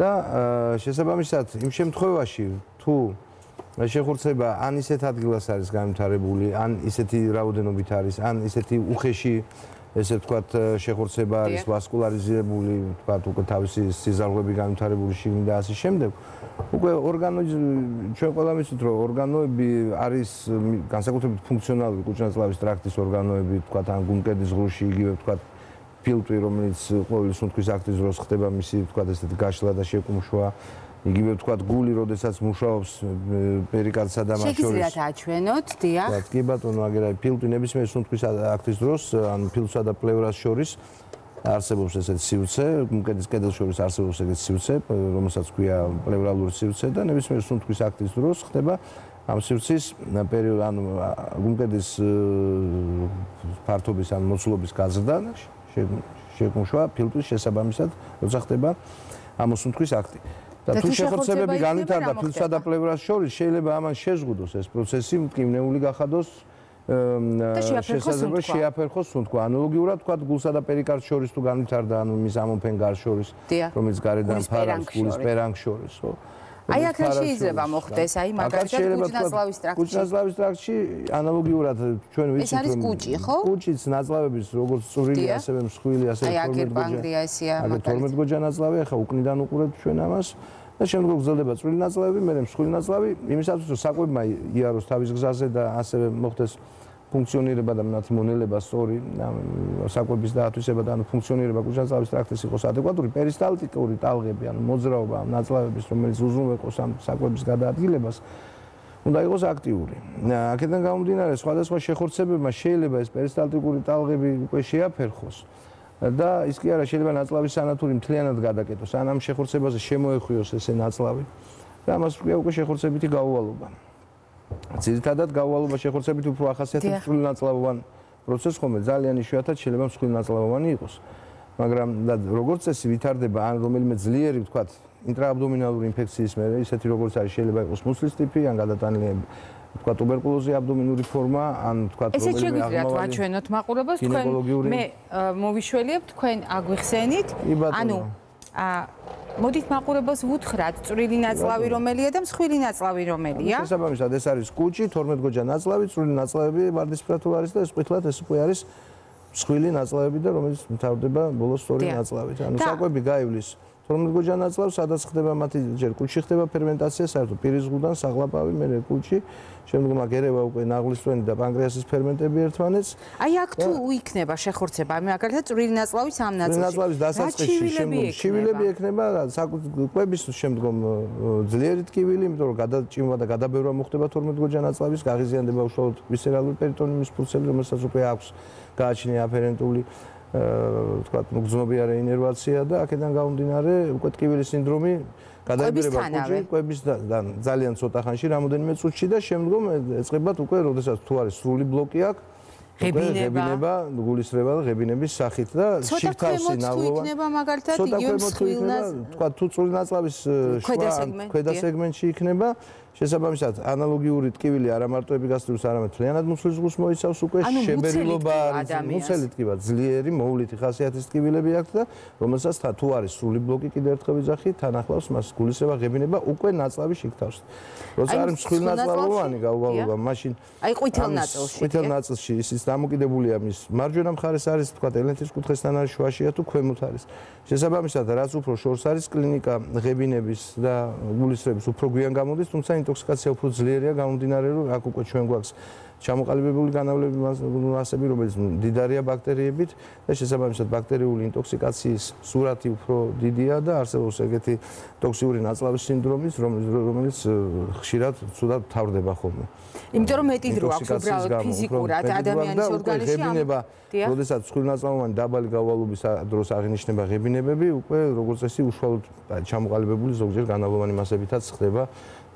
და შესაბამისად, იმ შემთხვევაში, თუ შეხორცება ან ისეთ ადგილას არის განვითარებული, ან ისეთი რაოდენობით არის, ან ისეთი უხეში ესე ვთქვათ შეხორცება არის ვასკულარიზებული ვთქვათ უკვე თავისი სიზარღვები განვითარებული შიგნით და ასე შემდეგ უკვე ორგანოები ჩვენ ყველა მიცით რომ ორგანოები არის განსაკუთრებით ფუნქციონალური კუჭნაწლავის ტრაქტის ორგანოები ვთქვათ ან გუმკედის ღრუში იგივე ვთქვათ ფილტვი რომელიც ყოველთვის სუნთქვის აქტის დროს ხდება მისი ვთქვათ ესეთი გაშლა და შეკუმშვა იგივე ვთქვათ გული როდესაც მუშაობს პერიკარდსა და მათ შორის შეგიძლიათ აჩვენოთ დიახ ვთქვათ კი ბატონო აგერაი ფილტვი ნებისმიერ სუნთქვის აქტის დროს ან ფილტვსა და პლევრას შორის არსებობს ესეთ სიუცე მკედის კედელს შორის არსებობს ესეთ სიუცე რომელსაც ქვია პლევრალური სიუცე და ნებისმიერ სუნთქვის აქტის დროს ხდება ამ სიუცის პერიოდი ან მკედის ფართობის ან მოცულობის გაზრდა შეკუმშვა ფილტვის შესაბამისად როცა ხდება ამ სუნთქვის აქტი და თუ შეხორცებები განვითარდა ფილსა და პლევრას შორის შეიძლება ამან შეზღუდოს ეს პროცესი მტკივნეული გახადოს შესაძლოა შეაფერხოს სუნთქვა ანალოგიურად თქვა გულსა და პერიკარდს შორის თუ განვითარდა ანუ მის ამოფენ გარს შორის რომელიც გარედან ფარავს გულის პერანგს შორის ხო აი აქ რა შეიძლება მოხდეს აი მაგალითად კუჭნაწლავის ტრაქტში კუჭნაწლავის ტრაქტში ანალოგიურად ჩვენ ვიცით ეს არის კუჭი ხო კუჭიც ნაწლავების როგორც წვრილი ასევე მსხვილი ასე თორმეტ გოჯა ნაწლავი ახლა უკნიდან უყურებთ ჩვენ ამას და შემდეგ გრძელდება წვრილი ნაწლავები მერე მსხვილი ნაწლავი იმისათვის რომ საკვებმა იაროს თავის გზაზე და ასევე მოხდეს ფუნქციონირება და მათი მონელება სწორი საკვების დაათვისება და ანუ ფუნქციონირება კუჭნაწლავის ტრაქტის იყოს ადეკვატური პერისტალტიკური ტალღები ანუ მოძრაობა ნაწლავების რომელიც უზრუნველყოს ამ საკვების გადაადგილებას უნდა იყოს აქტიური. აქედან გამომდინარე სხვადასხვა შეხორცებებმა შეიძლება ეს პერისტალტიკური ტალღები უკვე შეაფერხოს და ის კი არა შეიძლება ნაწლავის სანათური მთლიანად გადაკეტოს ან ამ შეხორცებაზე შემოეხვიოს ესე ნაწლავი და ამას უკვე შეხორცებითი გაუვალობა. ძირითადად გაუვალობა შეხორცებით უფრო ახასიათებს წვრილი ნაწლავოვან პროცესს ხოლმე ძალიან იშვიათად შეიძლება მსხვილი ნაწლავოვანი იყოს მაგრამ როგორც წესი ვითარდება ან რომელიმე ძლიერი ვთქვათ ინტრააბდომინალური ინფექციის მერე ისეთი როგორც არის შეიძლება იყოს მუცლის ტიპი ან გადატანილი ვთქვათ ტუბერკულოზი აბდომინური ფორმა ან ვთქვათ რომელიც აღმოჩნდა ესე შეგვიძლია ვაჩვენოთ მაყურებელს თქვენ მე მოვიშველიებ თქვენ აგვიხსენით ანუ მოდით მაყურებელს ვუთხრათ წვრილი ნაწლავი რომელია და მსხვილი ნაწლავი რომელია? შესაბამისად ეს არის კუჭი, თორმეტ გოჯა ნაწლავი, წვრილი ნაწლავები ვარდისფრად თუ არის და ეს ყვითლად ეს უკვე არის მსხვილი ნაწლავები და რომელიც მთავრდება ბოლოს სწორი ნაწლავით. ანუ საკვები გაივლის თორმეტ გოჯა ნაწლავს, სადაც ხდება მათი ჯერ კუჭში ხდება ფერმენტაცია, საერთოდ პირიზღუდან საღლაპავი, მერე კუჭი, შემდეგ მაგერევა უკვე ნაღლისწვენი და პანკრეასის ფერმენტები ერთმანეთს. აი აქ თუ იქნება შეხორცება, მაგალითად წვრილი ნაწლავის ამ ნაწილში. ნაწლავის დასაწყისში შემდგომ შივილები ექნება, საკვების შემდგომ ძლიერი ტკივილი, იმიტომ რომ გადაჭიმვა და გადაბევრა მოხდება თორმეტ გოჯა ნაწლავის, გაღიზიანდება უშუალოდ ვისერალური პერიტონიმის ფურცელი, რომელსაც უკვე აქვს გააჩნია აფერენტული ვთქვათ, მგრძნობიარე ინერვაცია და აქედან გამომდინარე უკვე ტკივილი სინდრომი გადაიბირება კუჭის კვებისგან ძალიან ცოტა ხანში, რამოდენიმე წუთში და შემდგომ ეწყებათ უკვე, როდესაც თუ არის სრული ბლოკი აქვს ღებინება, გულისრება და ღებინების სახით და შიფთავსი ნავლოვანი. იქნება მაგალითად იგივე მსხვილნა, ვთქვათ, თუ წვრილი ნაწლავის შუა ქვედა სეგმენტში იქნება შესაბამისად, ანალოგიური ტკივილი არა მარტო ეპიგასტრიუმს, არამედ მთლიანად მუცლის ღრუს მოიცავს უკვე შებერილობა არის, მუცელი ტკივა, ძლიერი, მოვლითი ხასიათის ტკივილები აქვს და რომელსაც თუ არის სრული ბლოკი კიდევ ერთხელ ვიძახი, თან ახლავს მას გულისრება, ღებინება უკვე ნაწლავის შიფთავს. როცა არის მსხვილ ნაწლავოვანი გაუვალობა, მაშინ აი ყვითელ ნაწილში. ყვითელ ნაწილში ისიც დამოკიდებულია მის მარჯვენა მხარეს არის, თქვა ელენტის კუთხესთან არის შუაშია თუ ქვემოთ არის. შესაბამისად, რაც უფრო შორს არის კლინიკა ღებინების და გულისრების უფრო გვიან გამოდის, თუმცა ინტოქსიკაცია უფრო ძლიერია გამომდინარე რომ აქ უკვე ჩვენ გვაქვს ჩამოყალიბებული განავლები ასები რომელიც მდიდარია ბაქტერიებით და შესაბამისად ბაქტერიული ინტოქსიკაციის სურათი უფრო დიდია და არსებობს ეგეთი ტოქსიური ნაწლავის სინდრომის რომელიც ხშირად ცუდად მთავრდება ხოლმე. იმიტომ რომ მეტი დრო აქვს უბრალოდ ფიზიკურად ადამიანის ორგანიზმში ამბება. როდესაც მსხვილი ნაწლავოვანი დაბალი გავალობის დროს აღინიშნება ღებინებები უკვე როგორც წესი უშუალოდ ჩამოყალიბებული ზოგჯერ განავლოვანი მასებითაც ხდება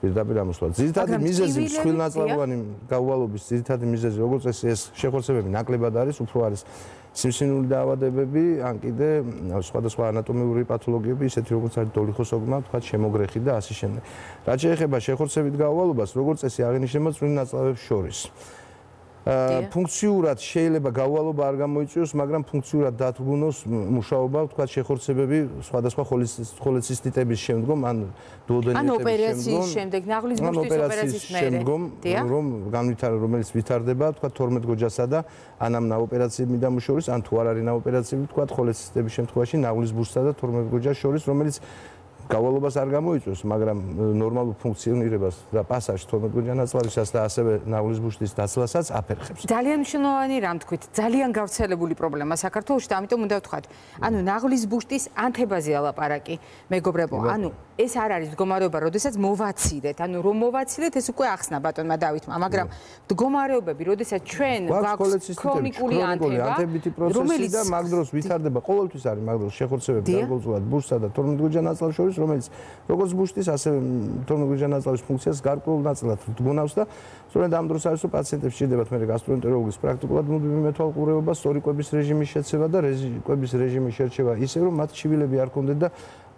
პირდაპირ ამოსვლა. ძირითადი მიზეზი მსხვილ ნაწლავოვანი გაუვალობის ძირითადი მიზეზი როგორც ეს ეს შეხორცებები ნაკლებად არის, უფრო არის სიმსინური დაავადებები, ან კიდე სხვადასხვა ანატომიური პათოლოგიები, ისეთი როგორც არის დოლიხოსოგმა, თქვა შემოგრეხი და ასე შემდეგ. რაც შეეხება შეხორცებით გაუვალობას, როგორც წესი აღინიშნება წვრილი ნაწლავებს შორის. ფუნქციურად შეიძლება გავალობა არ გამოიწვიოს, მაგრამ ფუნქციურად დათვლუნოს მუშაობა, თქვა შეხორცებები სხვადასხვა ხოლეცისტიტების შემდგომ ან დუოდენიტების შემდგომ, ან ოპერაციის შემდგომ, რომ განვითარება, რომელიც ვითარდება, თქვა თორმეტ გოჯასა და ან ამ ოპერაციებიდან შორის, ან თუ არ არის ოპერაციები, თქვა ხოლეცისტიტების შემთხვევაში ნაღვლის ბურსსა და თორმეტ გოჯას შორის, რომელიც გავალობას არ გამოიწვევს, მაგრამ ნორმალურ ფუნქციონირებას და პასაჟს თორმეტ გოჯანაცვლისას და ასევე ნავლის ბუშტის დაცვლასაც აფერხებს. Ძალიან მნიშვნელოვანი რამ თქვით, ძალიან გავრცელებული პრობლემა საქართველოში და ამიტომ უნდა ვთქვათ, ანუ ნავლის ბუშტის ანთებაზეა ლაპარაკი, მეგობრებო, ანუ ეს არ არის მდგომარეობა, როდესაც მოვაცილეთ, ანუ რომ მოვაცილეთ, ეს უკვე ახსნა ბატონმა დავითმა, მაგრამ მდგომარეობები, როდესაც ჩვენ გვაქვს ქრონიკული ანთება, რომელიც და მაგ დროს ვითარდება, ყოველთვის არის მაგ დროს შეხორცებები გარკვეულწილად ბურსსა და თორმეტ გოჯანაცვლს შორის რომელიც როგორც ბუშტის ასევე თორმეტ გოჯანაცვლის ფუნქციას გარკვეულ ნაწილად გონავს და სწორედ ამ დროს არის რომ პაციენტებს შეიძლება მერე გასტროენტეროლოგის პრაქტიკულად მეთვალყურეობა სწორიკვების რეჟიმის შეცვლა და კვების რეჟიმის შერჩევა ისე რომ მათ ჩივილები არ კონდეთ და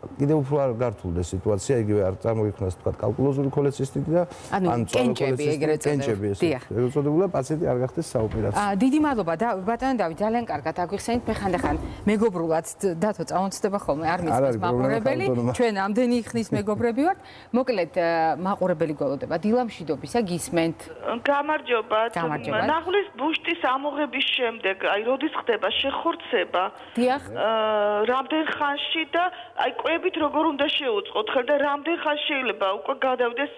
კიდევ უფრო არ გართულდა სიტუაცია, იგივე არ წარმოიქმნას თქვა კალკულოზური ქოლეცისტიტი და ან კენჭები ეგრეთ წოდებულა პაციენტი არ გახდეს საოპერაციო. დიდი მადლობა ბატონო დავით, ძალიან კარგად აგვიხსენით, მე ხანდახან მეგობრულად დათო წაუნცდება ხოლმე, არ მიცის მაყურებელი, ჩვენ ამდენი ხნის მეგობრები ვართ. მოკლედ მაყურებელი გველოდება, დილამშვიდობისა გისმენთ. გამარჯობა. ნახლის ბუშტის ამოღების შემდეგ, აი როდის ხდება შეხორცება? დიახ. რამდენ ხანში და აი კვებით როგორ უნდა შეუწყოთ ხარ და რამდენ ხანს შეიძლება უკვე გადავდეს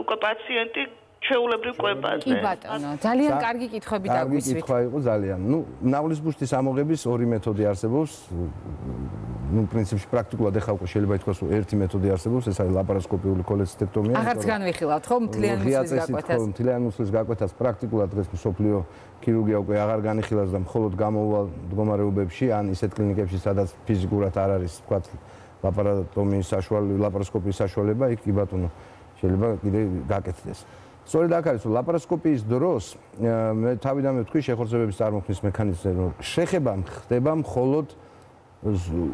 უკვე პაციენტი ჩვეულებრივ კვებაზე. კი ბატონო, ძალიან კარგი კითხვები დაგვისვით. კარგი კითხვა იყო ძალიან. ნუ ნავლის ბუშტის ამოღების ორი მეთოდი არსებობს. ნუ პრინციპში პრაქტიკულად ახლა უკვე შეიძლება ითქვას, რომ ერთი მეთოდი არსებობს, ეს არის ლაპაროსკოპიული კოლეცისტექტომია. აღარც განვიხილავთ, ხო, მთლიან მუცლის გაკვეთას. ხო, მთლიან მუცლის გაკვეთას პრაქტიკულად დღეს მსოფლიო ქირურგია უკვე აღარ განიხილავს და მხოლოდ გამოუვალ მდგომარეობებში, ან ისეთ კლინიკებში, სადაც ფიზიკურად არ არის, თქვა, ლაპარატომიის საშუალება, ლაპაროსკოპიის საშუალება, იქ კი ბატონო, შეიძლება კიდე გაკეთდეს. სწორედ აქ არის, რომ ლაპაროსკოპიის დროს მე თავიდან მეთქვი შეხორცებების წარმოქმნის მექანიზმზე, რომ შეხება ხდება მხოლოდ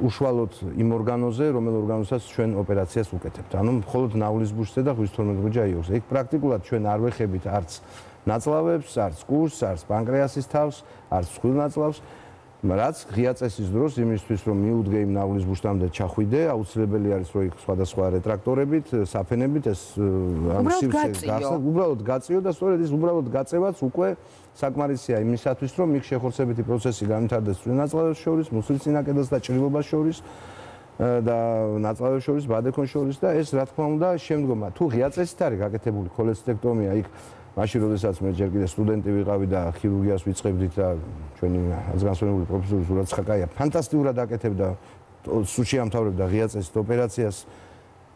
უშუალოდ იმ ორგანოზე, რომელ ორგანოსაც ჩვენ ოპერაციას უკეთებთ. ანუ მხოლოდ ნავლის ბურსზე და ხვის თორმეტ გოჯაიოს. ეგ პრაქტიკულად ჩვენ არ ვეხებით არც ნაწლავებს, არც კურს, არც პანკრეასის თავს, არც ხვილ-ნაწლავს. რაც ღია წესის დროს იმისთვის რომ მიუდგე იმ ნავლის ბუშტამდე ჩახვიდე, აუცილებელი არის რომ იქ სხვადასხვა რეტრაქტორებით, საფენებით ეს სივრცე გახსნა, უბრალოდ გაწიო და სწორედ ეს უბრალოდ გაწევაც უკვე საკმარისია იმისათვის რომ იქ შეხორცებითი პროცესი განვითარდეს წინაწლავებს შორის, მუცლის წინაკედელს და ჭრილობას შორის და ნაწლავებს შორის, ბადექონს შორის და ეს რა თქმა უნდა შემდგომა თუ ღია წესით არის გაკეთებული კოლეცისტექტომია იქ მაშინ როდესაც მე ჯერ კიდე სტუდენტი ვიყავი და ქირურგიას ვიწყებდით და ჩვენი განსვენებული პროფესორი ზურაცხაკაია ფანტასტიკურად აკეთებდა სუჩი ამთავრებდა ღია წესით ოპერაციას,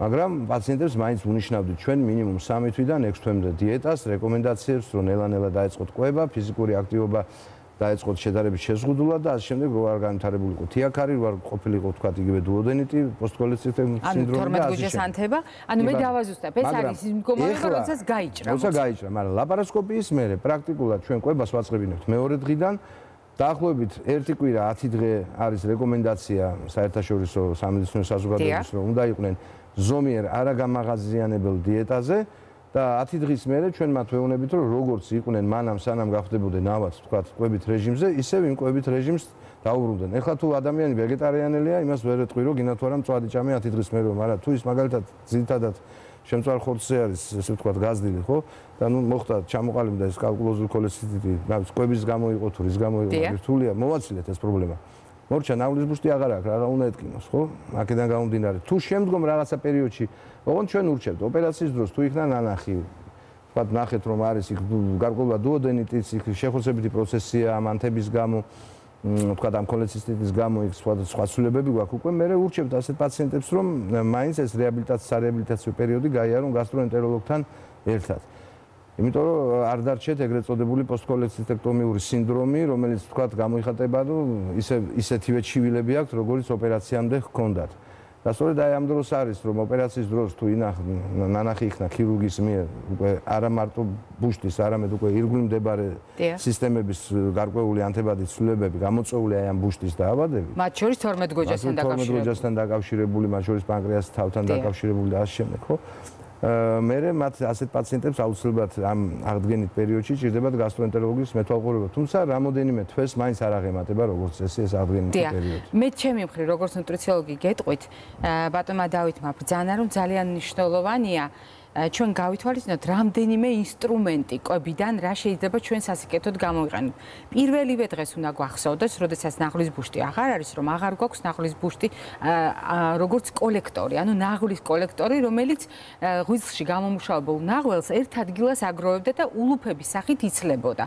მაგრამ პაციენტებს მაინც უნიშნავდით ჩვენ მინიმუმ სამი თვიდან ექვს თვემდე დიეტას, რეკომენდაციებს რომ ნელა-ნელა დაეწყოთ კვება, ფიზიკური აქტივობა დაეწყოთ შედარებით შეზღუდულად და ამ შემდეგ რო არ განვითარებულიყო თიაქარი, რო არ ყოფილიყო თქვა იგივე დუოდენიტი, პოსტკოლეცისტიტის სინდრომი და ასე. ანუ თორმეტ გოჯას ანთება, ანუ მე დავაზუსტებ, ეს არის მდგომარეობა, როდესაც გაიჭრა. როცა გაიჭრა, მაგრამ ლაპაროსკოპიის მერე პრაქტიკულად ჩვენ კვებას ვაწყებინებთ მეორე დღიდან. დაახლოებით ერთი კვირა ათი დღე არის რეკომენდაცია საერთაშორისო სამედიცინო საზოგადოების რომ უნდა იყვნენ ზომიერ არაგამაღაზიანებელ დიეტაზე. და ათი დღის მერე ჩვენ მათ ვეუბნებით რომ როგორც იყვნენ მანამ სანამ გახდებოდნენ ავად თქვა კვებით რეჟიმზე ისე იმ კვებით რეჟიმს დაუბრუნდნენ. ეხლა თუ ადამიანი ვეგეტარიანელია იმას ვერ ეტყვი რომ გინდა თუ არა მწვადი ჭამე ათი დღის მერე, მაგრამ თუ ის მაგალითად ძირითადად შემწვარ ხორცზე არის ესე თქვა გაზრდილი, ხო? და ნუ მოხდა ჩამოყალიბდა ეს კალკულოზური ქოლეცისტიტი, ნავის კვების გამო იყო თუ რის გამო იყო, რთულია, მოვაცილეთ ეს პრობლემა. მორჩა ნავლის ბუშტი აღარ აქვს, რაღა უნდა ეთკინოს, ხო? აქედან გამომდინარე, თუ შემდგომ რაღაცა პერიოდში, ოღონდ ჩვენ ურჩევთ ოპერაციის დროს თუ იქნა ნანახი, თქვა ნახეთ რომ არის იქ გარკვეულად დუოდენიტის, იქ შეხორცებითი პროცესია ამ ანთების გამო, თქვა ამ კოლეცისტიტის გამო, იქ სხვა ცვლილებები გვაქვს უკვე, მე ურჩევთ ასეთ პაციენტებს რომ მაინც ეს რეაბილიტაცია, სარეაბილიტაციო პერიოდი გაიარონ გასტროენტეროლოგთან ერთად. იმიტომ რომ არ დარჩეთ ეგრეთ წოდებული პოსტკოლეცისტექტომიური სინდრომი, რომელიც თქვა გამოიხატება და ისე ისეთივე ჩივილები აქვს, როგორც ოპერაციამდე ჰქონდათ. და სწორედ აი ამ დროს არის, რომ ოპერაციის დროს თუ ნანახი იქნა ქირურგის მიერ უკვე არა მარტო ბუშტის, არამედ უკვე ირგვლივ მდებარე სისტემების გარკვეული ანთებადის ცვლილებები გამოწვეული აი ამ ბუშტის დაავადებით. მათ შორის თორმეტ გოჯასთან დაკავშირებული, მათ შორის პანკრეასთან თავთან დაკავშირებული და ასე შემდეგ, ხო? Mere mat aset pacientebs ausilbat am aqdgenit periodchi chirdebat gastroenterologis metvalqoreba, thumsa ramodenime tves mains ar aghemateeba rogorts ese es aqdgenit periodi. Me chemi mkhri rogorts nutritsiologi getqvit batoma Davidma bzana rom zalian nishnolovania ჩვენ გავითვალისწინოთ რამდენიმე ინსტრუმენტი კვებიდან რა შეიძლება ჩვენ სასიკეთოდ გამოვიყენოთ. პირველივე დღეს უნდა გვახსოვდეს, როდესაც ნახლის ბუშტი აღარ არის, რომ აღარ გვაქვს ნახლის ბუშტი როგორც კოლექტორი, ანუ ნახლის კოლექტორი, რომელიც ღვიძლში გამომუშავებულ ნახველს ერთ ადგილას აგროვებდა და ულუფების სახით იცლებოდა.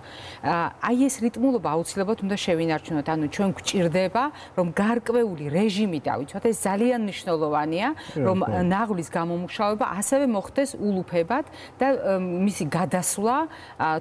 აი ეს რიტმულობა აუცილებლად უნდა შევინარჩუნოთ, ანუ ჩვენ გვჭირდება, რომ გარკვეული რეჟიმი დავიცვათ. ეს ძალიან მნიშვნელოვანია, რომ ნახლის გამომუშავება ასევე მოხდეს ულუფებად და მისი გადასვლა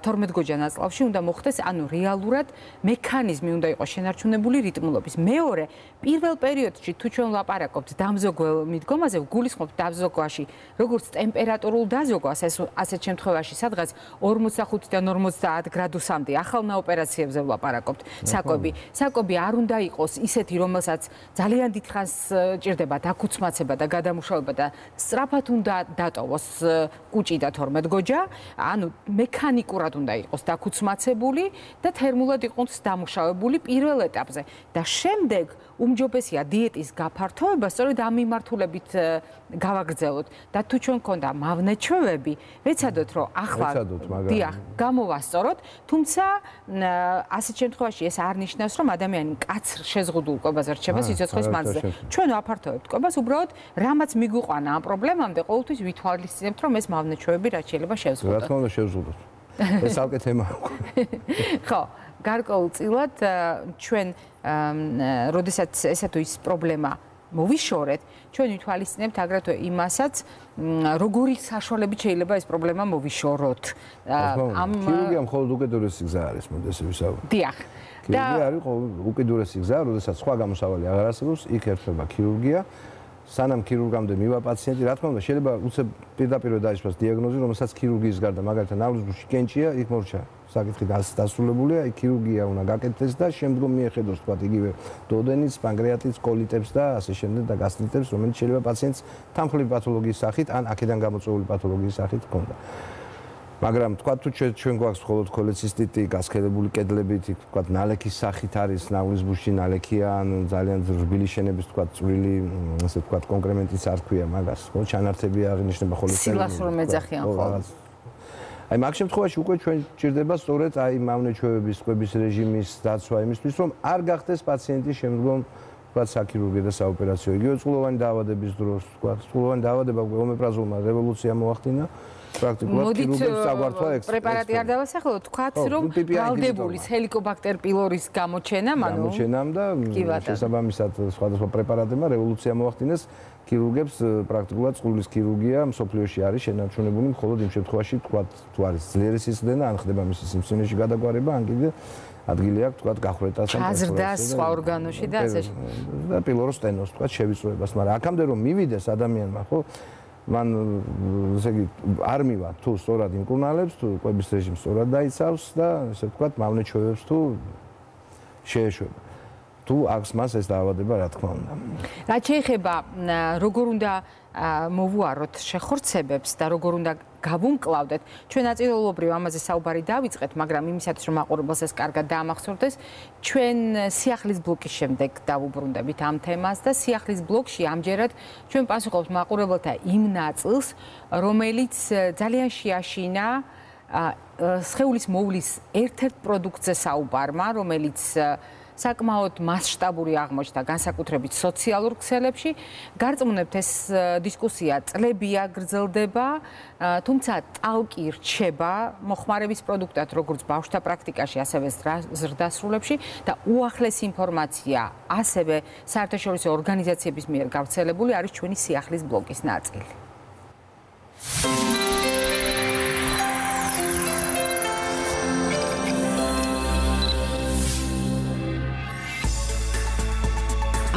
თორმეტ გოჯან აწლავში უნდა მოხდეს, ანუ რეალურად მექანიზმი უნდა იყოს შენარჩუნებული რიტმულობის. მეორე, პირველ პერიოდში თუ ჩვენ ვლაპარაკობთ დამზოგველ მიდგომაზე, გულისხმობთ დამზოგვაში, როგორც ტემპერატურულ დაზოგვას, ასეთ შემთხვევაში სადღაც ორმოცდახუთიდან ორმოცდაათ გრადუსამდე ახალმა ოპერაციებზე ვლაპარაკობთ. საკვები, საკვები არ უნდა იყოს ისეთი, რომელსაც ძალიან დიდხანს ჭირდება დაქუცმაცება და გადამუშავება და სწრაფად უნდა დატოვოს კუჭი და თორმეტ გოჯა, ანუ მექანიკურად უნდა იყოს დაქუცმაცებული და თერმულად იყოს დამუშავებული პირველ ეტაპზე. და შემდეგ უმჯობესია დიეტის გაფართოება, სწორედ ამ მიმართულებით გავაგრძელოთ. და თუ ჩვენ გქონდა მავნეჩვევები, ვეცადოთ, რომ ახლა დიახ, გამოვასწოროთ, თუმცა ასეთ შემთხვევაში ეს არ ნიშნავს, რომ ადამიანი კაცრ შეზღუდულ კვებაზე რჩება სიცოცხლის მანძილზე. ჩვენ ვაფართოვებთ კვებას, უბრალოდ რამაც მიგვიყვანა ამ პრობლემამდე, ყოველთვის ვითვალისწინებთ, რომ ეს მავნეჩვევები რაც შეიძლება შევზღუდოთ. რა თქმა უნდა შევზღუდოთ. ეს ალკე თემა აქვს. ხო, გარკვეულწილად ჩვენ როდესაც ესა თუ ის პრობლემა მოვიშორეთ, ჩვენ ვითვალისწინებთ აგრეთვე იმასაც, როგორი საშუალებით შეიძლება ეს პრობლემა მოვიშოროთ. ამ ქირურგია მხოლოდ უკიდურესი გზა არის, მოდი ესე ვისაუბროთ. დიახ. ქირურგია არის უკიდურესი გზა, როდესაც სხვა გამოსავალი აღარ არსებობს, იქ ერთვება ქირურგია. სანამ ქირურგამდე მივა პაციენტი, რა თქმა უნდა, შეიძლება უცებ პირდაპირ დაიშფას დიაგნოზი, რომელსაც ქირურგიის გარდა, მაგალითად, ნავლის ბუში კენჭია, იქ მორჩა საკითხი დასასრულებულია, იქ ქირურგია უნდა გაკეთდეს და შემდგომ მიეხედოს თქვა იგივე დოდენიც, პანკრეატიტს, კოლიტებს და ასე შემდეგ და გასტრიტებს, რომელიც შეიძლება პაციენტს თანმხლები პათოლოგიის სახით ან აქედან გამოწვეული პათოლოგიის სახით ჰქონდა. მაგრამ თქვა თუ ჩვენ გვაქვს ხოლოდ კოლეცისტიტი, გასქელებული კედლებით, თქვა ნალექის სახით არის, ნავლის ბუში ნალექია, ან ძალიან რბილი შენების თქვა წვრილი, ასე თქვა კონკრემენტიც არ ქვია მაგას, ხო, ჩანართები აღინიშნება ხოლმე. სილასურ მეძახიან ხოლმე. აი მაგ შემთხვევაში უკვე ჩვენ ჭირდება სწორედ აი მავნეჩვევების, კვების რეჟიმის დაცვა იმისთვის, რომ არ გახდეს პაციენტი შემდგომ თქვა საკირურგიო და საოპერაციო იგივეწლოვანი დაავადების დროს, თქვა წლოვანი დაავადება ომეპრაზოლმა რევოლუცია მოახდინა. მოდით პრეპარატი არ დავასახელოთ, თქვათ, რომ გალდებულის ჰელიკობაქტერ პილორის გამოჩენამ, ანუ გამოჩენამ და შესაბამისად სხვადასხვა პრეპარატებმა რევოლუცია მოახდინეს ქირურგებს პრაქტიკულად წყულის ქირურგია მსოფლიოში არის შენარჩუნებული მხოლოდ იმ შემთხვევაში, თქვათ, თუ არის ძლიერი სისხლდენა, ან ხდება მისი სიმსივნეში გადაგვარება, ან კიდე ადგილი აქვს, თქვათ, გახრეტას ან აზრდას სხვა ორგანოში და ასე და პილოროსტენოს, თქვათ, შევიწუებას, მაგრამ აქამდე რომ მივიდეს ადამიანმა, ხო? მან ესე იგი არ მივა თუ სწორად იმკურნალებს, თუ კვების რეჟიმს სწორად დაიცავს და ესე ვთქვათ, მავნეჩვევებს თუ შეეშვება. თუ აქვს მას ეს დაავადება, რა თქმა უნდა. რაც შეეხება როგორ უნდა მოვუაროთ შეხორცებებს და როგორ უნდა გავუმკლავდეთ. ჩვენ ნაწილობრივ ამაზე საუბარი დავიწყეთ, მაგრამ იმისათვის რომ მაყურებელს ეს კარგად დაამახსოვრდეს, ჩვენ სიახლის ბლოკის შემდეგ დავუბრუნდებით ამ თემას და სიახლის ბლოკში ამჯერად ჩვენ პასუხობთ მაყურებელთა იმ ნაწილს, რომელიც ძალიან შეაშინა სხეულის მოვლის ერთ-ერთ პროდუქტზე საუბარმა, რომელიც საკმაოდ მასშტაბური აღმოჩნდა განსაკუთრებით სოციალურ ქსელებში. გარწმუნებთ, ეს დისკუსია წლებია გრძელდება, თუმცა ტალკი რჩება მოხმარების პროდუქტად, როგორც ბავშვთა პრაქტიკაში, ასევე ზრდასრულებში და უახლესი ინფორმაცია, ასევე საერთაშორისო ორგანიზაციების მიერ გავრცელებული არის ჩვენი სიახლის ბლოკის ნაწილი.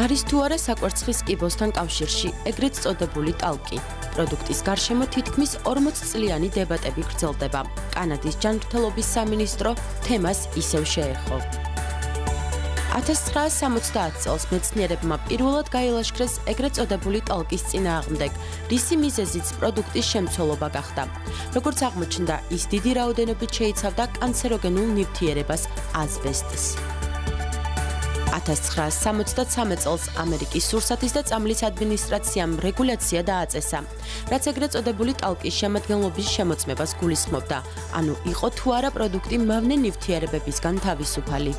არის თუ არა საკვერცხის კიბოსთან კავშირში ეგრეთ წოდებული ტალკი. პროდუქტის გარშემო თითქმის ორმოცწლიანი დებატები გრძელდება. კანადის ჯანმრთელობის სამინისტრო თემას ისევ შეეხო. ათას ცხრაას სამოცდაათი წელს მეცნიერებმა პირველად გაილაშქრეს ეგრეთ წოდებული ტალკის წინააღმდეგ, რისი მიზეზიც პროდუქტის შემცველობა გახდა. Როგორც აღმოჩნდა, ის დიდი რაოდენობით შეიცავდა კანცეროგენულ ნივთიერებას აზბესტს. ათას ცხრაას სამოცდათამეტი წელს ამერიკის სურსათის და წამლის ადმინისტრაციამ რეგულაცია დააწესა, რაც ეგრეთ წოდებული ტალკის შემადგენლობის შემოწმებას გულისხმობდა, ანუ იყო თუ არა პროდუქტი მავნე ნივთიერებებისგან თავისუფალი.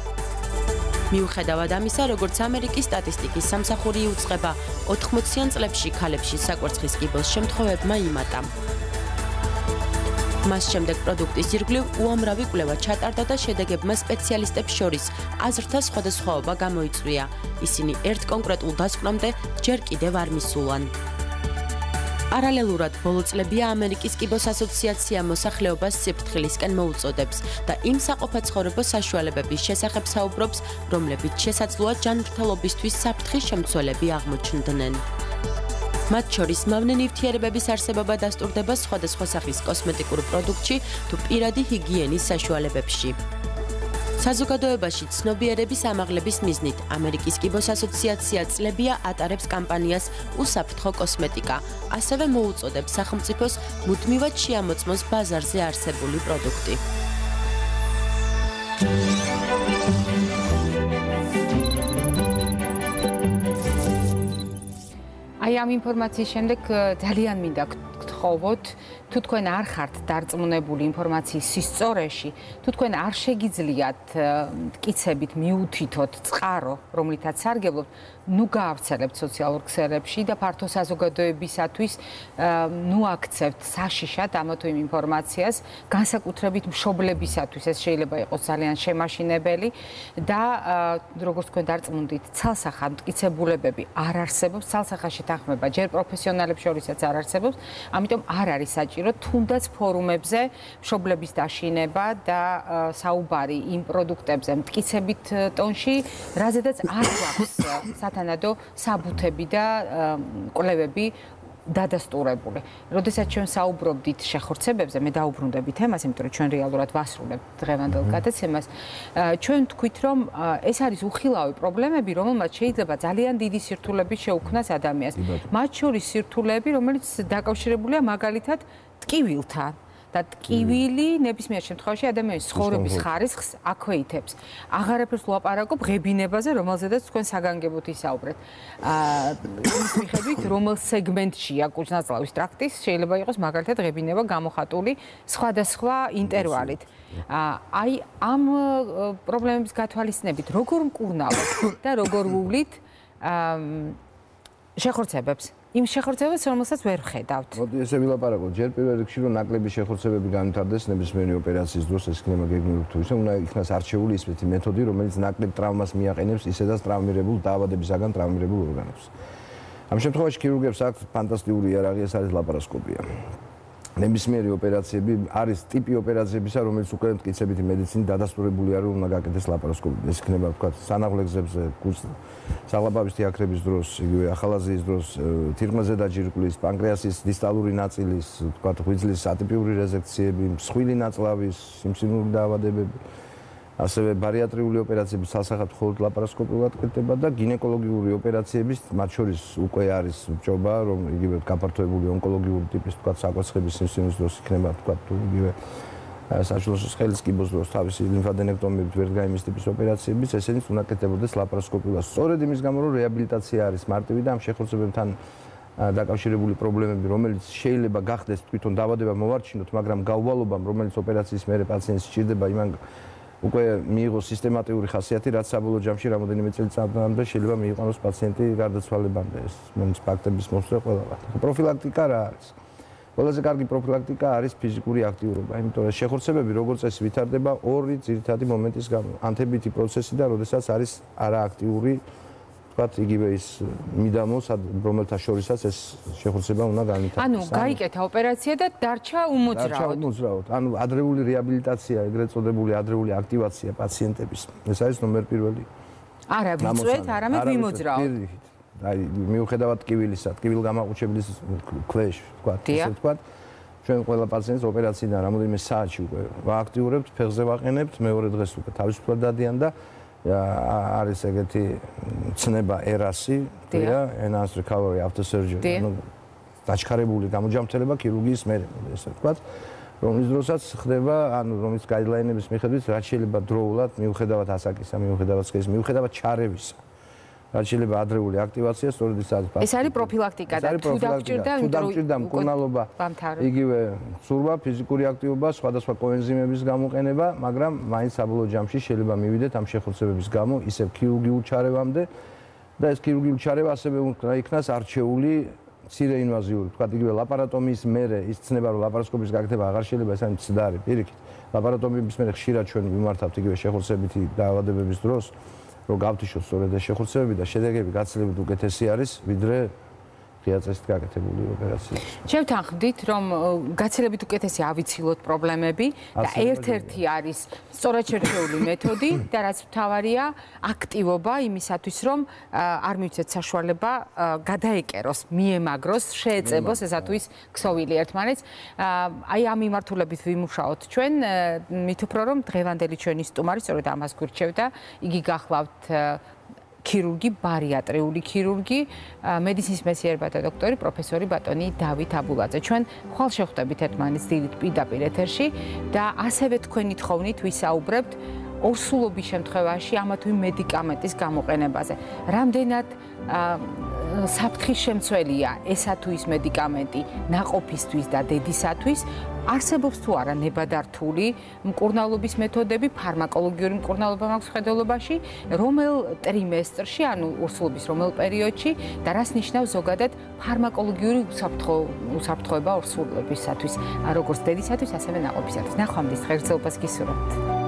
მიუხედავად ამისა, როგორც ამერიკის სტატისტიკის სამსახური იუწყება, ოთხმოციან წლებში ქალებში საკურცხის კიბოს შემთხვევებმა იმატა. მას შემდეგ პროდუქტის ირგვლივ უამრავი კვლევა ჩატარდა და შედეგებმა სპეციალისტებს შორის აზრთა სხვადასხვაობა გამოიწვია. ისინი ერთ კონკრეტულ დასკვნამდე ჯერ კიდევ არ მისულან. არალელურად ბოლო წლებია ამერიკის კიბოს ასოციაცია მოსახლეობას სიფრთხილისკენ მოუწოდებს და იმ საყოფა ცხოვრებო საშუალებების შესახებ საუბრობს, რომლებიც შესაძლოა ჯანმრთელობისთვის საფრთხის შემცველები აღმოჩნდნენ. მათ შორის მავნე ნივთიერებების არსებობა დასტურდება სხვადასხვა სახის კოსმეტიკურ პროდუქტში თუ პირადი ჰიგიენის საშუალებებში. საზოგადოებაში ცნობიერების ამაღლების მიზნით ამერიკის კიბოს ასოციაცია წლებია ატარებს კამპანიას უსაფრთხო კოსმეტიკა, ასევე მოუწოდებს სახელმწიფოს მუდმივად შეამოწმოს ბაზარზე არსებული პროდუქტი. აი ამ ინფორმაციის შემდეგ ძალიან მინდა გთხოვოთ, თუ თქვენ არ ხართ დარწმუნებული ინფორმაციის სისწორეში, თუ თქვენ არ შეგიძლიათ მტკიცებით მიუთითოთ წყარო, რომლითაც სარგებლობთ, ნუ გაავრცელებთ სოციალურ ქსელებში და ფართო საზოგადოებისათვის ნუ აქცევთ საშიშად ამა თუ იმ ინფორმაციას, განსაკუთრებით მშობლებისათვის ეს შეიძლება იყოს ძალიან შემაშინებელი და როგორც თქვენ დარწმუნდით, ცალსახა მტკიცებულებები არ არსებობს, ცალსახა შეთანხმება ჯერ პროფესიონალებს შორისაც არ არსებობს, ამიტომ არ არის საჭირო თუნდაც ფორუმებზე მშობლების დაშინება და საუბარი იმ პროდუქტებზე მტკიცებით ტონში, რაზედაც არ გვაქვს სათანადო საბუთები და კვლევები დადასტურებული. როდესაც ჩვენ საუბრობდით შეხორცებებზე, მე დაუბრუნდები თემას, იმიტომ რომ ჩვენ რეალურად ვასრულებთ დღევანდელ გადაცემას, ჩვენ თქვით, რომ ეს არის უხილავი პრობლემები, რომელმაც შეიძლება ძალიან დიდი სირთულები შეუქმნას ადამიანს. მათ შორის სირთულები, რომელიც დაკავშირებულია მაგალითად ტკივილთან. და ტკივილი ნებისმიერ შემთხვევაში ადამიანის ცხოვრების ხარისხს აქვეითებს. აღარაფერს ვლაპარაკობ ღებინებაზე, რომელზედაც თქვენ საგანგებოდ ისაუბრეთ. იმის მიხედვით, რომელ სეგმენტშია კუჭ-ნაწლავის ტრაქტის, შეიძლება იყოს მაგალითად ღებინება გამოხატული სხვადასხვა ინტერვალით. აი ამ პრობლემების გათვალისწინებით, როგორ მკურნალობთ და როგორ ვუვლით შეხორცებებს? იმ შეხორცებებს, რომელსაც ვერ ხედავთ. ესე ვილაპარაკოთ, ჯერ პირველ რიგში, რომ ნაკლები შეხორცებები განვითარდეს ნებისმიერი ოპერაციის დროს, ეს იქნება გეგმით თუ ისე, უნდა იქნას არჩეული ისეთი მეთოდი, რომელიც ნაკლებ ტრავმას მიაყენებს ისედაც ტრავმირებულ დაავადებისაგან ტრავმირებულ ორგანოს. ამ შემთხვევაში ქირურგებს აქვს ფანტასტიკური იარაღი, ეს არის ლაპარასკოპია. ნებისმიერი ოპერაციები არის ტიპი ოპერაციებისა, რომელიც უკვე მტკიცებით მედიცინით დადასტურებულია, რომ უნდა გაკეთდეს ლაპარასკოპია. ეს იქნება, ვთქვათ, სანახლეგზებზე, საღლაბავის თიაქრების დროს, იგივე ახალაზიის დროს, თირკმლზე დაჯირკვლის, პანკრეასის დისტალური ნაწილის, ვთქვათ, ღვიძლის ატიპიური რეზექციები, მსხვილი ნაწლავის, სიმსინური დაავადებები, ასევე ბარიატრიული ოპერაციები სასახად მხოლოდ ლაპარასკოპიურად კეთდება და გინეკოლოგიური ოპერაციების, მათ შორის უკვე არის ჯობა, რომ იგივე გაფართოებული ონკოლოგიური ტიპის, თქვა საკვაცხების სიმსივნის დროს იქნება, თქვა თუ იგივე საშუალო სხელის კიბოს დროს თავისი ლიმფადენექტომიით ვერდგაიმის ტიპის ოპერაციებიც, ესენიც უნდა კეთდებოდეს ლაპარასკოპიურად. სწორედ იმის გამო, რომ რეაბილიტაცია არის მარტივი და ამ შეხორცებებთან დაკავშირებული პრობლემები, რომელიც შეიძლება გახდეს თვითონ დაავადება მოვარჩინოთ, მაგრამ გაუვალობამ, რომელიც ოპერაციის მერე პაციენტს სჭირდება, იმან უკვე მიიღო სისტემატიური ხასიათი, რაც საბოლოო ჯამში რამოდენიმე წელიწადამდე შეიძლება მიიყვანოს პაციენტი გარდაცვალებამდე. ეს მომის ფაქტების მოსწრე ყველაფერი. პროფილაქტიკა რა არის? ყველაზე კარგი პროფილაქტიკა არის ფიზიკური აქტიურობა, იმიტომ რომ შეხორცებები როგორც წესი ვითარდება ორი ძირითადი მომენტის გამო. ანთებითი პროცესი და როდესაც არის არააქტიური, ვთქვათ, იგივე ის მიდამო, რომელთა შორისაც ეს შეხორცება უნდა განვითარდეს. ანუ გაიკეთა ოპერაცია და დარჩა უმოძრავოდ. დარჩა უმოძრავოდ. ანუ ადრეული რეაბილიტაცია, ეგრეთ წოდებული ადრეული აქტივაცია პაციენტების. ეს არის ნომერ პირველი. არა ვიწვეთ, არამედ ვიმოძრავთ. აი, მიუხედავად ტკივილისა, ტკივილგამაყუჩებლის ქვეშ, ვთქვათ, ესე ვთქვათ, ჩვენ ყველა პაციენტს ოპერაციიდან რამოდენიმე საათში უკვე ვააქტიურებთ, ფეხზე ვაყენებთ, მეორე დღეს უკვე თავისუფლად დადიან და არის ეგეთი ცნება erasi და enhanced recovery after surgery. ანუ დაჩქარებული გამოჯამრთელება ქირურგიის მერე, ესე ვთქვათ, რომლის დროსაც ხდება, ანუ რომის guideline-ების მიხედვით, რაც შეიძლება დროულად, მიუხედავად ასაკისა, მიუხედავად სქესის, მიუხედავად ჩარევისა, რაც შეიძლება ადრეული აქტივაცია სწორედ ის არის. ეს არის პროფილაქტიკა და თუ დაგჭირდა, თუ დაგჭირდა მკურნალობა, იგივე ზურვა, ფიზიკური აქტივობა, სხვადასხვა კოენზიმების გამოყენება, მაგრამ მაინც საბოლოო ჯამში შეიძლება მივიდეთ ამ შეხორცებების გამო ისევ ქირურგიულ ჩარევამდე და ეს ქირურგიული ჩარევა ასევე უნდა იქნას არჩეული ცირე ინვაზიური, თქვა იგივე ლაპაროტომიის მერე ის ცნება რომ ლაპაროსკოპის გაკეთება აღარ შეიძლება, ეს არის მცდარი, პირიქით. ლაპაროტომიის მერე ხშირად ჩვენ მიმართავთ იგივე შეხორცებითი დაავადებების დროს, რომ გავთიშოთ სწორედ ეს შეხორცებები და შედეგები გაცილებით უკეთესი არის, ვიდრე ღია წესით გაკეთებული ოპერაცია. შევთანხმდით, რომ გაცილებით უკეთესი ავიცილოთ პრობლემები და ერთ-ერთი არის სწორაჩერჩეული მეთოდი და რაც მთავარია, აქტივობა იმისათვის, რომ არ მივცეთ საშუალება გადაეკეროს, მიემაგროს, შეეწებოს ესა თუ ის ქსოვილი ერთმანეთს. აი ამ მიმართულებით ვიმუშაოთ ჩვენ, მით უფრო რომ დღევანდელი ჩვენი სტუმარი სწორედ ამას გვირჩევდა, იგი გახლავთ ქირურგი, ბარიატრიული ქირურგი, მედიცინის მეცნიერებათა დოქტორი, პროფესორი ბატონი დავით აბულაძე. ჩვენ ხვალ შევხვდებით ერთმანეთს დილით პირდაპირ ეთერში და ასევე თქვენი თხოვნით ვისაუბრებთ ოსულობის შემთხვევაში ამა თუ იმ მედიკამენტის გამოყენებაზე. რამდენად საფრთხის შემცველია ესა თუ ის მედიკამენტი ნაყოფისთვის და დედისათვის, არსებობს თუ არა ნებადართული მკურნალობის მეთოდები, ფარმაკოლოგიური მკურნალობა მაქვს ხედელობაში, რომელ ტრიმესტრში, ანუ ორსულობის რომელ პერიოდში და რას ნიშნავს ზოგადად ფარმაკოლოგიური უსაფრთხოება ორსულებისათვის, როგორც დედისათვის, ასევე ნაყოფისათვის. ნახვამდის, ხერხეულობას გისურვებთ.